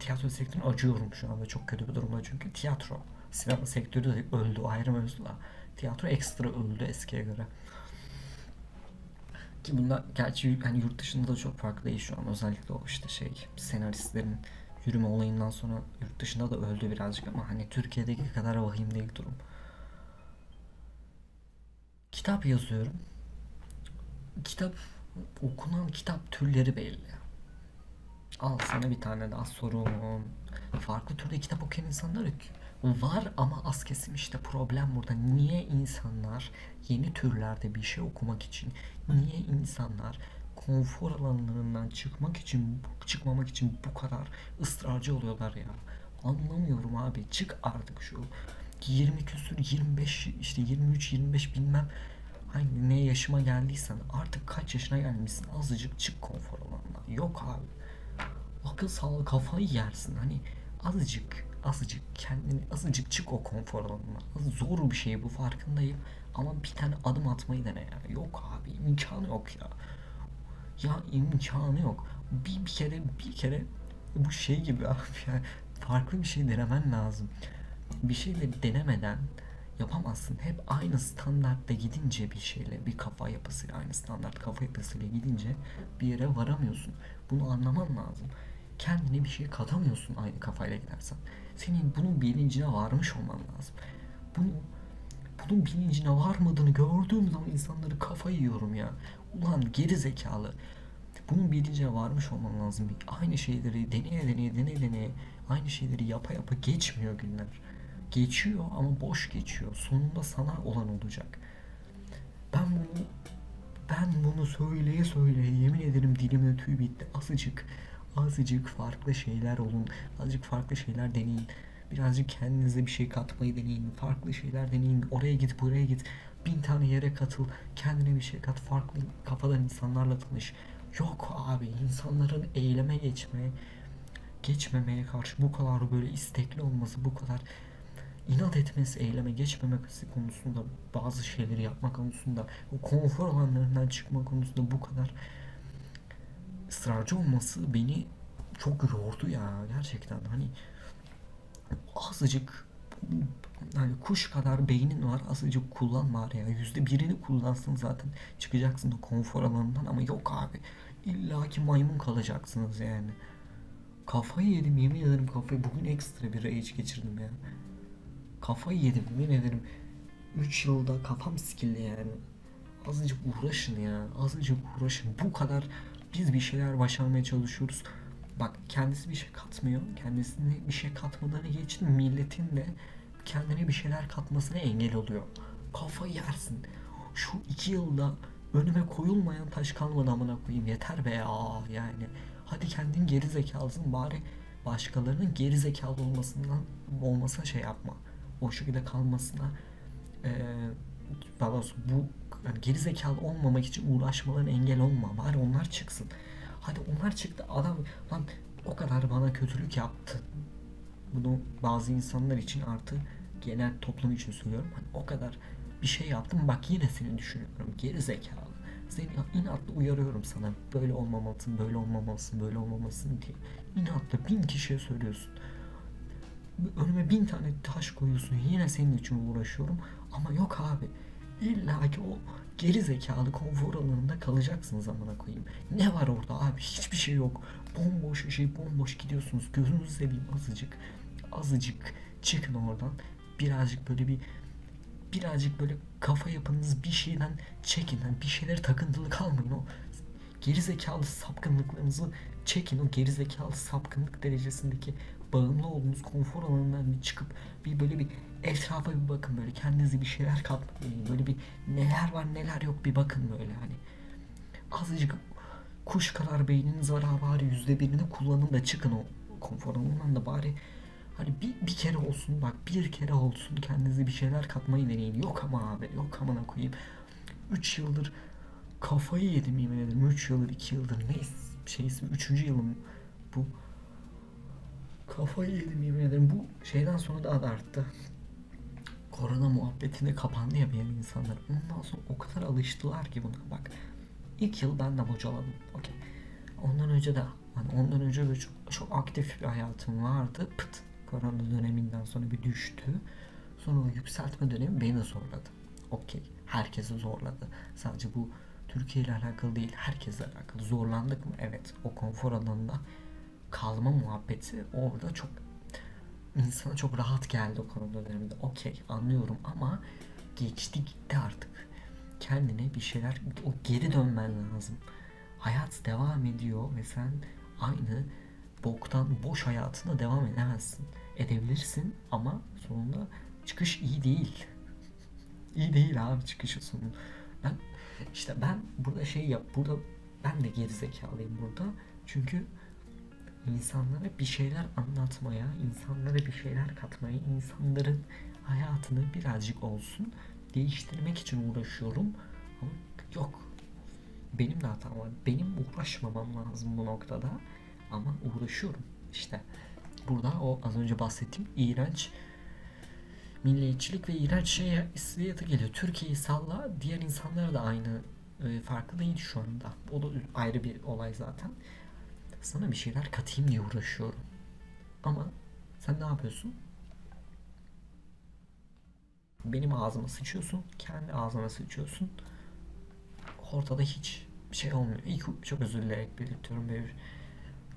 tiyatro sektörüne acıyorum şu anda, çok kötü bir durumda. Çünkü tiyatro, sinema sektörü de öldü, ayrı mevzu da. Tiyatro ekstra öldü eskiye göre. Ki bunlar gerçi hani yurt dışında da çok farklı değil şu an. Özellikle o işte şey, senaristlerin yürüme olayından sonra yurt dışında da öldü birazcık ama hani Türkiye'deki kadar vahim değil durum. Kitap yazıyorum. Okunan kitap türleri belli. Al sana bir tane daha sorun. Farklı türde kitap okuyan insanlar var ama az kesim, işte problem burada. Niye insanlar yeni türlerde bir şey okumak için, niye insanlar konfor alanlarından çıkmamak için bu kadar ısrarcı oluyorlar ya? Anlamıyorum abi. Çık artık şu 20 küsür 25 işte 23 25 bilmem hani ne yaşıma geldiysen, artık kaç yaşına gelmişsin, azıcık çık konfor alanına. Yok abi. Akıl sağlığı, kafayı yersin. Hani azıcık kendini, azıcık çık o konfor alanına. Zor bir şey bu, farkındayım. Ama bir tane adım atmayı dene ya. Yok abi, imkanı yok ya. Ya imkanı yok. Bir kere bu şey gibi abi yani, farklı bir şey denemen lazım. Bir şeyle denemeden yapamazsın. Hep aynı standartta gidince bir şeyle, bir kafa yapısıyla, aynı standart kafa yapısıyla gidince bir yere varamıyorsun. Bunu anlaman lazım. Kendine bir şey katamıyorsun aynı kafayla gidersen. Senin bunun bilincine varmış olman lazım. Bunun bilincine varmadığını gördüğüm zaman insanları kafayı yiyorum ya. Ulan geri zekalı. Bunun bilincine varmış olman lazım. Aynı şeyleri deneye deneye aynı şeyleri yapa geçmiyor günler. Geçiyor ama boş geçiyor. Sonunda sana olan olacak. Ben bunu söyleye yemin ederim dilimde tüy bitti. Azıcık farklı şeyler olun. Azıcık farklı şeyler deneyin. Birazcık kendinize bir şey katmayı deneyin. Farklı şeyler deneyin. Oraya git, buraya git. 1000 tane yere katıl. Kendine bir şey kat. Farklı kafadan insanlarla tanış. Yok abi, insanların eyleme geçmemeye karşı bu kadar böyle istekli olması, bu kadar inat etmesi, eyleme geçmemesi konusunda, bazı şeyleri yapma konusunda, o konfor alanlarından çıkma konusunda bu kadar ısrarcı olması beni çok yordu ya gerçekten. Hani azıcık, hani kuş kadar beynin var, azıcık kullan var ya. %1'ini kullansın, zaten çıkacaksın da konfor alanından. Ama yok abi, illaki maymun kalacaksınız yani. Kafayı yedim, yemin ederim kafayı. Bugün ekstra bir rage geçirdim ya. Kafayı yedim, yemin ederim. 3 yılda kafam sikildi yani. Azıcık uğraşın ya. Azıcık uğraşın. Bu kadar biz bir şeyler başarmaya çalışıyoruz. Bak, kendisi bir şey katmıyor. Kendisine bir şey katmalarına geçtim. Milletin de kendine bir şeyler katmasına engel oluyor. Kafayı yersin. Şu 2 yılda önüme koyulmayan taş kalmadı amına koyayım. Yeter be ya yani. Hadi kendin geri zekalısın, bari başkalarının geri zekalı olmasına şey yapma. O şekilde kalmasına bu yani geri zekalı olmamak için uğraşmalarına engel olma. Bari onlar çıksın. Hadi onlar çıktı, adam lan o kadar bana kötülük yaptı. Bunu bazı insanlar için, artı genel toplum için söylüyorum. Hani o kadar bir şey yaptım, bak yine seni düşünüyorum. Geri zekalı. Seni inatla uyarıyorum sana. Böyle olmamalısın diye. İnatla 1000 kişiye söylüyorsun. Önüme 1000 tane taş koyuyorsun. Yine senin için uğraşıyorum. Ama yok abi. İlla ki o geri zekalı konfor alanında kalacaksın zamana koyayım. Ne var orada abi? Hiçbir şey yok. Bomboş gidiyorsunuz. Gözünüzü seveyim, azıcık çıkın oradan. Birazcık böyle bir birazcık böyle kafa yapınız bir şeyden çekin. Yani bir şeylere takıntılı kalmayın. O gerizekalı sapkınlıklarınızı çekin. O gerizekalı sapkınlık derecesindeki bağımlı olduğunuz konfor alanından bir çıkıp bir böyle bir etrafa bir bakın, böyle kendinize bir şeyler katmayın. Böyle bir neler var neler yok bir bakın böyle hani. Azıcık kuş kadar beyniniz var, bari %1'ini kullanın da çıkın o konfor alanından da bari. Hani bir kere olsun, bak bir kere olsun kendinize bir şeyler katmayı deneyin. Yok ama abi, yok amına koyayım. 3 yıldır kafayı yedim yemin ederim. 3 yıldır 2 yıldır neyse şeysi 3. yılım bu. Kafayı yedim yemin ederim. Bu şeyden sonra daha da arttı. Korona muhabbetine kapandı ya benim insanlar. Ondan sonra o kadar alıştılar ki buna bak. İlk yıl ben de bocaladım. Okay. Ondan önce de çok aktif bir hayatım vardı. Pıt. Korona döneminden sonra bir düştü. Sonra o yükseltme dönemi beni de zorladı. Okey. Herkesi zorladı. Sadece bu Türkiye ile alakalı değil. Herkesle alakalı. Zorlandık mı? Evet. O konfor alanında kalma muhabbeti orada çok insana çok rahat geldi o korona döneminde. Okey. Anlıyorum ama geçti gitti artık. Kendine bir şeyler, o geri dönmen lazım. Hayat devam ediyor ve sen aynı boktan boş hayatına devam edemezsin. Edebilirsin ama sonunda çıkış iyi değil. İyi değil abi çıkışı sonu. Ben burada ben de gerizekalıyım burada. Çünkü insanlara bir şeyler anlatmaya, insanlara bir şeyler katmaya, insanların hayatını birazcık olsun değiştirmek için uğraşıyorum. Ama yok. Benim de hatam var. Benim uğraşmamam lazım bu noktada. Ama uğraşıyorum. İşte burada o az önce bahsettiğim iğrenç milliyetçilik ve iğrenç şeye hissiyatı geliyor. Türkiye'yi salla, diğer insanlara da aynı farklı değil şu anda. O da ayrı bir olay zaten. Sana bir şeyler katayım diye uğraşıyorum. Ama sen ne yapıyorsun? Benim ağzıma sıçıyorsun. Kendi ağzına sıçıyorsun. Ortada hiç şey olmuyor. Çok özür dileyerek belirtiyorum. Böyle bir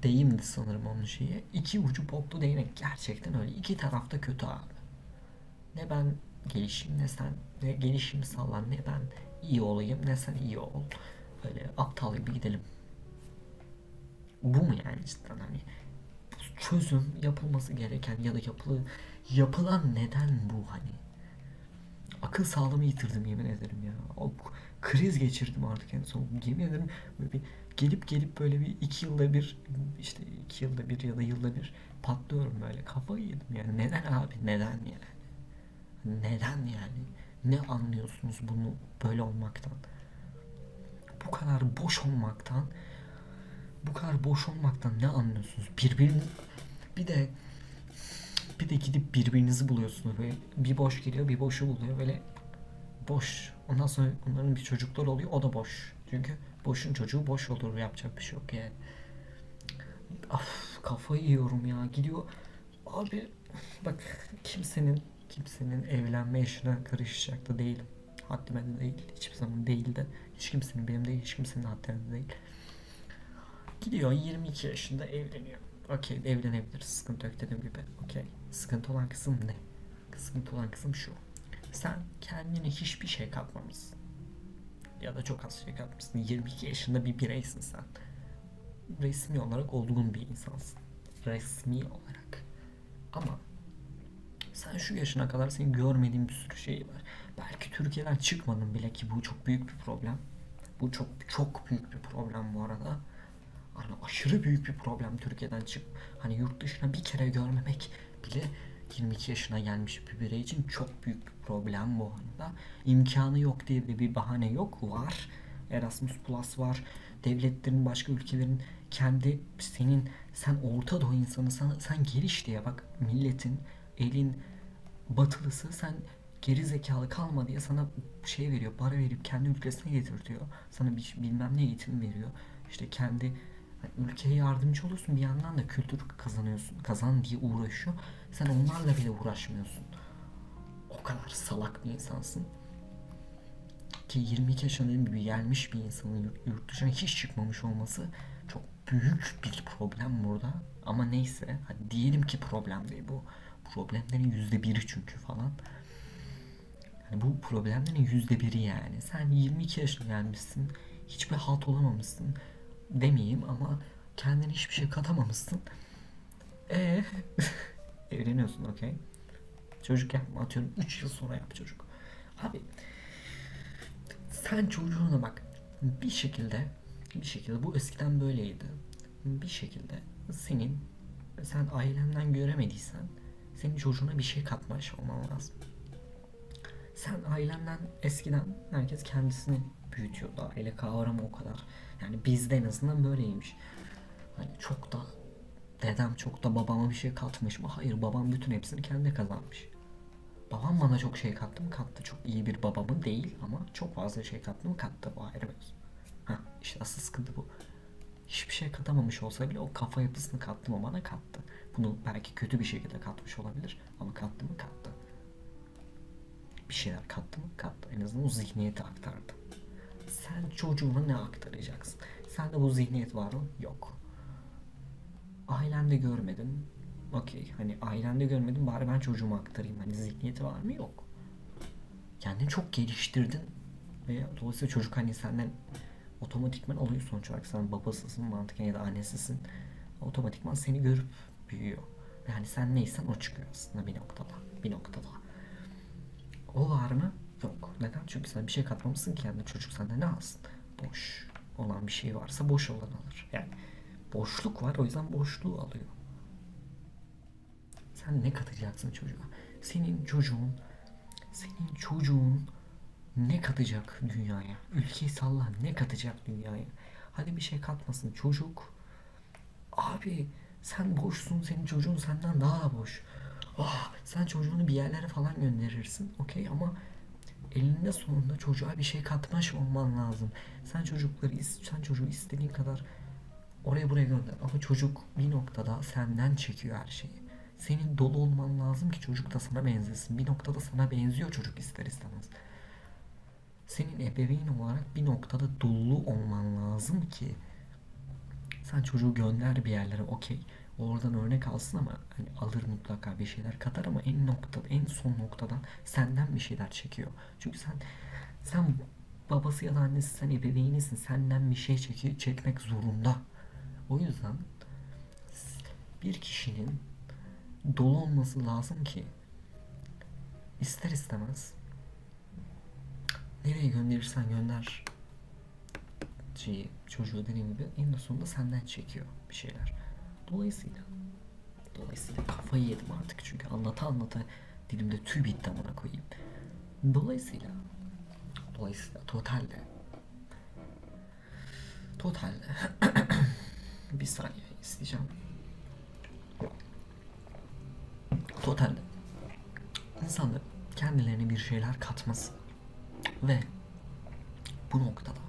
deyimdi sanırım onun şeyi. İki ucu boklu değnek. Gerçekten öyle. İki tarafta kötü abi. Ne ben gelişeyim, ne sen, ne gelişim sağlan, ne ben iyi olayım, ne sen iyi ol. Böyle aptal gibi gidelim. Bu mu yani cidden hani? Çözüm yapılması gereken ya da yapılan neden bu hani? Akıl sağlığımı yitirdim yemin ederim ya. O kriz geçirdim artık en son. Yemin ederim böyle bir gelip böyle bir 2 yılda bir ya da yılda bir patlıyorum böyle. Kafayı yedim yani. Neden abi? Neden yani? Neden yani? Ne anlıyorsunuz bunu böyle olmaktan? Bu kadar boş olmaktan ne anlıyorsunuz? Bir de gidip birbirinizi buluyorsunuz böyle, bir boş geliyor bir boşu buluyor böyle boş. Ondan sonra onların bir çocuklar oluyor, o da boş. Çünkü boşun çocuğu boş olur, yapacak bir şey yok yani. Af, kafayı yiyorum ya, gidiyor. Abi bak kimsenin evlenme yaşına karışacak da değilim. Haddime de değil, hiçbir zaman değil de. Hiç kimsenin benim değil, hiç kimsenin haddime de değil. Gidiyor 22 yaşında evleniyor. Okey, evlenebiliriz. Sıkıntı yok dediğim gibi. Okey. Sıkıntı olan kısım ne? Sıkıntı olan kısım şu. Sen kendine hiçbir şey katmamışsın. Ya da çok az şey katmışsın. 22 yaşında bir bireysin sen. Resmi olarak olgun bir insansın. Resmi olarak. Ama sen şu yaşına kadar senin görmediğin bir sürü şey var. Belki Türkiye'den çıkmadın bile ki bu çok büyük bir problem. Bu çok büyük bir problem bu arada. Hani aşırı büyük bir problem Türkiye'den çıkıp hani yurt dışına bir kere görmemek bile 22 yaşına gelmiş bir birey için çok büyük bir problem bu arada. İmkanı yok diye de bir bahane yok. Var. Erasmus Plus var. Devletlerin, başka ülkelerin kendi sen Orta Doğu insanı, sen geliş diye bak milletin, elin batılısı, sen geri zekalı kalma diye sana şey veriyor, para verip kendi ülkesine getirtiyor. Sana bir, bilmem ne eğitim veriyor. İşte kendi ülkeye yardımcı oluyorsun, bir yandan da kültür kazanıyorsun, kazan diye uğraşıyor, sen onlarla bile uğraşmıyorsun. O kadar salak bir insansın ki 22 yaşında bir gelmiş bir insanın yurt dışına hiç çıkmamış olması çok büyük bir problem burada. Ama neyse, hadi diyelim ki problem değil bu, problemlerin %1'i çünkü falan. Yani bu problemlerin %1'i yani. Sen 22 yaşına gelmişsin, hiçbir halt olamamışsın demeyeyim ama kendine hiçbir şey katamamışsın. Evleniyorsun, okey. Çocuk yapma, atıyorum 3 yıl sonra yap çocuk. Abi sen çocuğuna bak, bir şekilde bu eskiden böyleydi. Bir şekilde sen ailenden göremediysen senin çocuğuna bir şey katmaya çalışman lazım. Sen ailenden, eskiden herkes kendisini büyütüyordu. Aile kavramı o kadar. Yani bizde en azından böyleymiş. Hani çok da dedem, çok da babama bir şey katmış mı? Hayır, babam bütün hepsini kendi kazanmış. Babam bana çok şey kattı mı? Kattı. Çok iyi bir babamı değil ama çok fazla şey kattı mı? Kattı. Bu ayrı mevzu. İşte asıl sıkıntı bu. Hiçbir şey katamamış olsa bile o kafa yapısını kattı mı? Bana kattı. Bunu belki kötü bir şekilde katmış olabilir ama kattı mı? Kattı. Bir şeyler kattı mı? Kattı. En azından o zihniyeti aktardı. Sen çocuğuna ne aktaracaksın? Sende bu zihniyet var mı? Yok. Ailende görmedin. Okey. Hani ailende görmedin, bari ben çocuğuma aktarayım. Hani zihniyeti var mı? Yok. Kendini çok geliştirdin ve dolayısıyla çocuk hani senden otomatikman oluyor sonuç olarak. Sen babasısın mantıken ya da annesisin. Otomatikman seni görüp büyüyor. Yani sen neysen o çıkıyor aslında bir noktada. O var mı? Yok. Neden? Çünkü sen bir şey katmamışsın ki. Yani çocuk senden ne alsın? Boş olan bir şey varsa boş olan alır. Yani boşluk var, o yüzden boşluğu alıyor. Sen ne katacaksın çocuğa? Senin çocuğun ne katacak dünyaya? Ülkeyi salla, ne katacak dünyaya? Hadi bir şey katmasın çocuk. Abi sen boşsun, senin çocuğun senden daha da boş. Sen çocuğunu bir yerlere falan gönderirsin, okey, ama elinde sonunda çocuğa bir şey katmış olman lazım. Sen çocuğu istediğin kadar oraya buraya gönder ama çocuk bir noktada senden çekiyor her şeyi. Senin dolu olman lazım ki çocuk da sana benzesin. Bir noktada sana benziyor çocuk ister istemez. Senin ebeveyn olarak bir noktada dolu olman lazım ki sen çocuğu gönder bir yerlere, okey. Oradan örnek alsın ama hani alır mutlaka, bir şeyler katar ama en son noktadan senden bir şeyler çekiyor. Çünkü sen babası ya da annesi, sen ebeveynisin, senden bir şey çekmek zorunda. O yüzden bir kişinin dolu olması lazım ki ister istemez nereye gönderirsen gönder çocuğu, dediğim gibi en sonunda senden çekiyor bir şeyler. Dolayısıyla kafayı yedim artık çünkü anlata dilimde tüy bitti amına koyayım. Dolayısıyla totalde bir saniye isteyeceğim. Totalde insanlar kendilerine bir şeyler katması ve bu noktada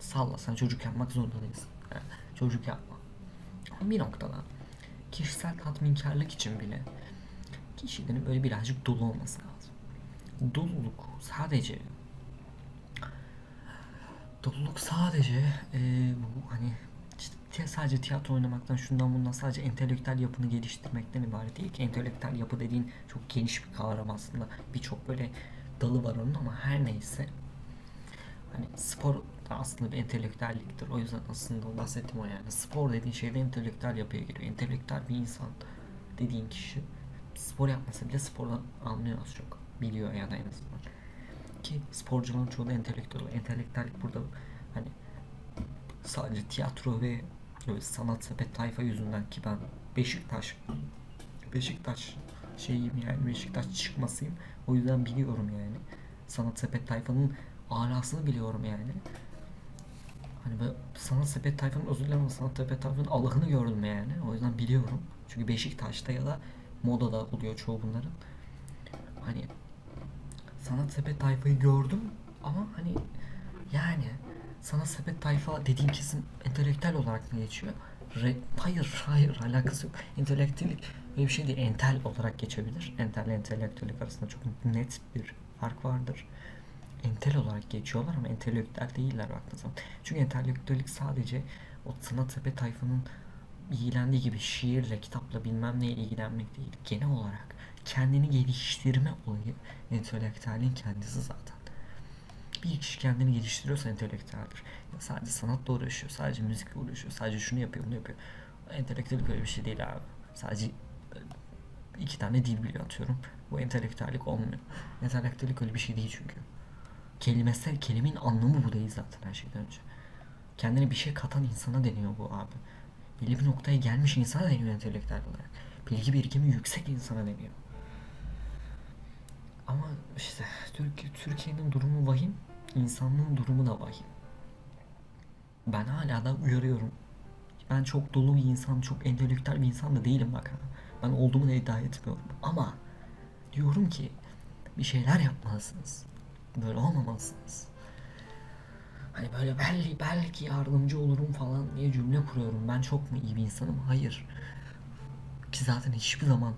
sallasan çocuk yapmak zorunda değilsin. Yani çocuk yapma. Bir noktada kişisel tatminkarlık için bile kişilerin böyle birazcık dolu olması lazım. Doluluk sadece bu hani işte sadece tiyatro oynamaktan, şundan bundan, sadece entelektüel yapını geliştirmekten ibaret değil ki. Entelektüel yapı dediğin çok geniş bir kavram aslında. Birçok böyle dalı var onun ama her neyse. Hani spor aslında bir entelektüelliktir. O yüzden aslında bahsettim o yani. Spor dediğin şeyde entelektüel yapıya giriyor. Entelektüel bir insan dediğin kişi spor yapmasa bile spordan anlıyor az çok. Biliyor ya da en azından. Ki sporcuların çoğu da entelektüel. Entelektüellik burada hani sadece tiyatro ve sanat sepet tayfa yüzünden, ki ben Beşiktaş şeyim yani, Beşiktaş çıkmasıyım. O yüzden biliyorum yani. Sanat sepet tayfanın alasını biliyorum yani. Hani böyle sanat sepet tayfanın, özür dilerim, sanat sepet tayfanın Allah'ını gördüm yani. O yüzden biliyorum. Çünkü Beşiktaş'ta ya da Moda'da oluyor çoğu bunların. Hani sanat sepet tayfayı gördüm ama hani yani sanat sepet tayfa dediğim kesin entelektüel olarak mı geçiyor? Hayır, alakası yok. Entelektüellik böyle bir şey değil. Entel olarak geçebilir. Entel ile entelektüellik arasında çok net bir fark vardır. Entel olarak geçiyorlar ama entelektüel değiller baktığınız zaman. Çünkü entelektüellik sadece o sanat sepet tayfanın ilgilendiği gibi şiirle, kitapla, bilmem neyle ilgilenmek değil. Genel olarak kendini geliştirme olayı entelektüelliğin kendisi zaten. Bir kişi kendini geliştiriyorsa entelektüeldir. Ya sadece sanatla uğraşıyor, sadece müzikle uğraşıyor, sadece şunu yapıyor, bunu yapıyor. Entelektüellik öyle bir şey değil abi. Sadece 2 tane dil biliyor atıyorum. Bu entelektüellik olmuyor. Entelektüellik öyle bir şey değil çünkü. Kelimenin anlamı bu değil zaten her şeyden önce. Kendine bir şey katan insana deniyor bu abi. Belli bir noktaya gelmiş insana deniyor entelektüel olarak. Bilgi birikimi yüksek insana deniyor. Ama işte Türkiye'nin durumu vahim, insanlığın durumu da vahim. Ben hala da uyarıyorum. Ben çok dolu bir insan, çok entelektüel bir insan da değilim bak ha. Ben olduğumu da iddia etmiyorum. Ama diyorum ki bir şeyler yapmalısınız. Böyle olmamalısınız. Hani böyle belki yardımcı olurum falan diye cümle kuruyorum. Ben çok mu iyi bir insanım? Hayır. Ki zaten hiçbir zaman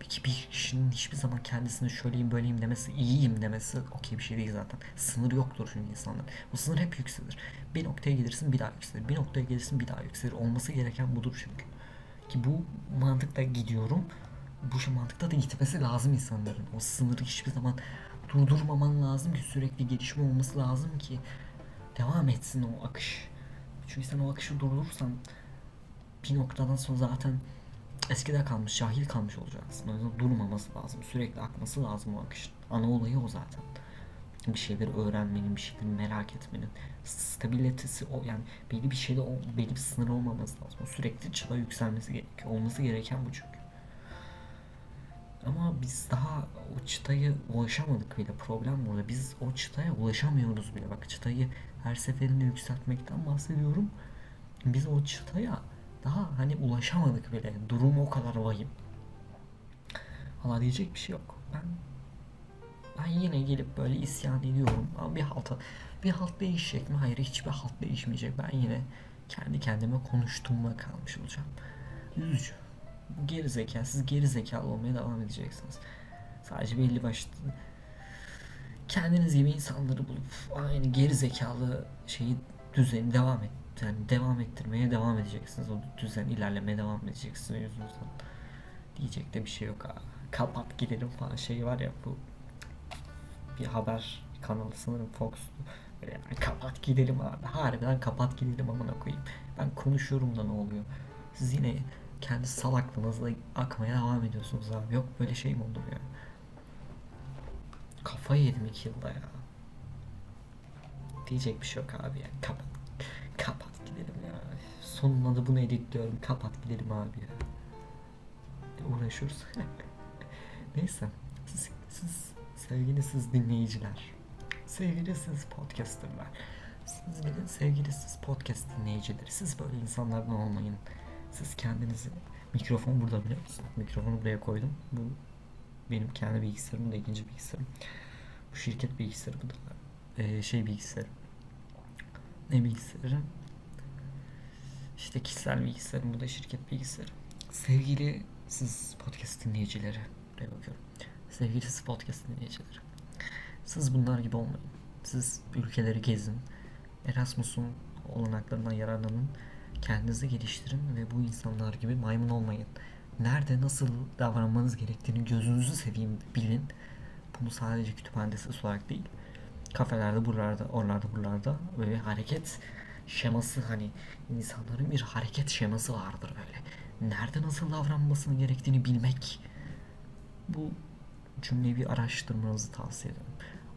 bir kişinin hiçbir zaman kendisine şöyleyim böyleyim demesi, iyiyim demesi okey bir şey değil zaten. Sınır yoktur çünkü insanlar. Bu sınır hep yükselir. Bir noktaya gelirsin bir daha yükselir. Bir noktaya gelirsin bir daha yükselir. Olması gereken budur çünkü. Ki bu mantıkta gidiyorum. Bu mantıkta da gitmesi lazım insanların. O sınırı hiçbir zaman durdurmaman lazım ki, sürekli gelişme olması lazım ki devam etsin o akış. Çünkü sen o akışı durdurursan bir noktadan sonra zaten eskide kalmış, cahil kalmış olacaksın. O yüzden durmaması lazım. Sürekli akması lazım o akışın. Ana olayı o zaten. Bir şeyleri öğrenmenin, bir şeyleri merak etmenin. Stabilitesi o yani, belli bir şeyde belli bir sınır olmaması lazım. O sürekli çıta yükselmesi gerekiyor. Olması gereken bu çünkü. Ama biz daha o çıtaya ulaşamadık bile. Problem burada. Biz o çıtaya ulaşamıyoruz bile. Bak, çıtayı her seferinde yükseltmekten bahsediyorum. Biz o çıtaya daha hani ulaşamadık bile. Durum o kadar vahim. Valla diyecek bir şey yok. Ben yine gelip böyle isyan ediyorum. Ama bir halt değişecek mi? Hayır, hiçbir halt değişmeyecek. Ben yine kendi kendime konuştuğumla kalmış olacağım. Üzücü. Siz gerizekalı olmaya devam edeceksiniz. Sadece belli başlı kendiniz gibi insanları bulup aynı gerizekalı düzeni devam ettirmeye devam edeceksiniz. O düzen ilerlemeye devam edeceksiniz yüzünüzden. Diyecek de bir şey yok. Kapat gidelim falan şey var ya, bu bir haber kanalı sanırım, Fox'tu. Böyle yani, kapat gidelim abi. Harbiden kapat gidelim amına koyayım. Ben konuşuyorum da ne oluyor? Siz yine kendi salaklığınızla akmaya devam ediyorsunuz abi. Yok böyle şey mi olur ya? Kafayı yedim 2 yılda ya. Diyecek bir şey yok abi ya. Kapat gidelim ya. Sonuna da bunu editliyorum. Kapat gidelim abi ya. Uğraşıyoruz. Neyse. Siz sevgilisiz dinleyiciler. Sevgilisiz podcasterlar. Siz bilin, sevgilisiz podcast dinleyicileri. Siz böyle insanlardan olmayın. Siz kendinizi... Mikrofon burada, biliyor musun? Mikrofonu buraya koydum. Bu benim kendi bilgisayarım da, ikinci bilgisayarım. Bu şirket bilgisayarı, bu da bilgisayarı. Ne bilgisayarı? İşte kişisel bilgisayarım, bu da şirket bilgisayarı. Sevgili siz podcast dinleyicileri. Buraya bakıyorum. Sevgili siz podcast dinleyicileri. Siz bunlar gibi olmayın. Siz ülkeleri gezin. Erasmus'un olanaklarından yararlanın. Kendinizi geliştirin ve bu insanlar gibi maymun olmayın. Nerede nasıl davranmanız gerektiğini gözünüzü seveyim bilin. Bunu sadece kütüphanesiz olarak değil, kafelerde, oralarda, buralarda böyle hareket şeması, hani insanların bir hareket şeması vardır böyle. Nerede nasıl davranmasının gerektiğini bilmek. Bu cümleyi bir araştırmanızı tavsiye ederim.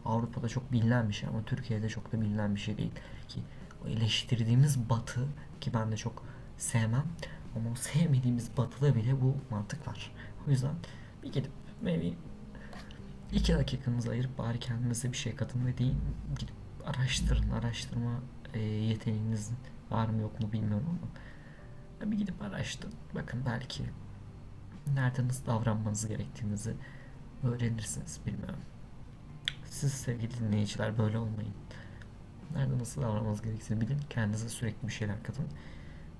Avrupa'da çok bilinen bir şey ama Türkiye'de çok da bilinen bir şey değil ki. Eleştirdiğimiz Batı, ki ben de çok sevmem ama sevmediğimiz Batı'da bile bu mantık var. O yüzden bir gidip 2 dakikanızı ayırıp bari kendinize bir şey katın ve deyin, gidip araştırın. Araştırma yeteneğiniz var mı yok mu bilmiyorum ama bir gidip araştırın. Bakın, belki nerede nasıl davranmanız gerektiğinizi öğrenirsiniz, bilmiyorum. Siz sevgili dinleyiciler böyle olmayın. Nerede nasıl davranmanız gerektiğini bilin. Kendinize sürekli bir şeyler katın.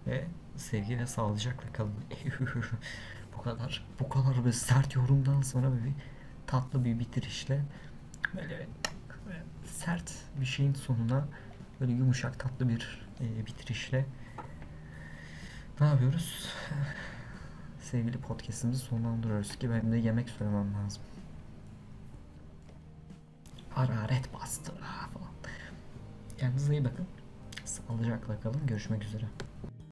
Ve sevgiyle, sağlıcakla kalın. Bu kadar böyle sert yorumdan sonra böyle tatlı bir bitirişle, böyle sert bir şeyin sonuna böyle yumuşak tatlı bir bitirişle Ne yapıyoruz? Sevgili podcast'imizi sonlandırıyoruz ki benim de yemek söylemem lazım. Hararet bastı falan. Kendinize iyi bakın. Sağlıcakla kalın. Görüşmek üzere.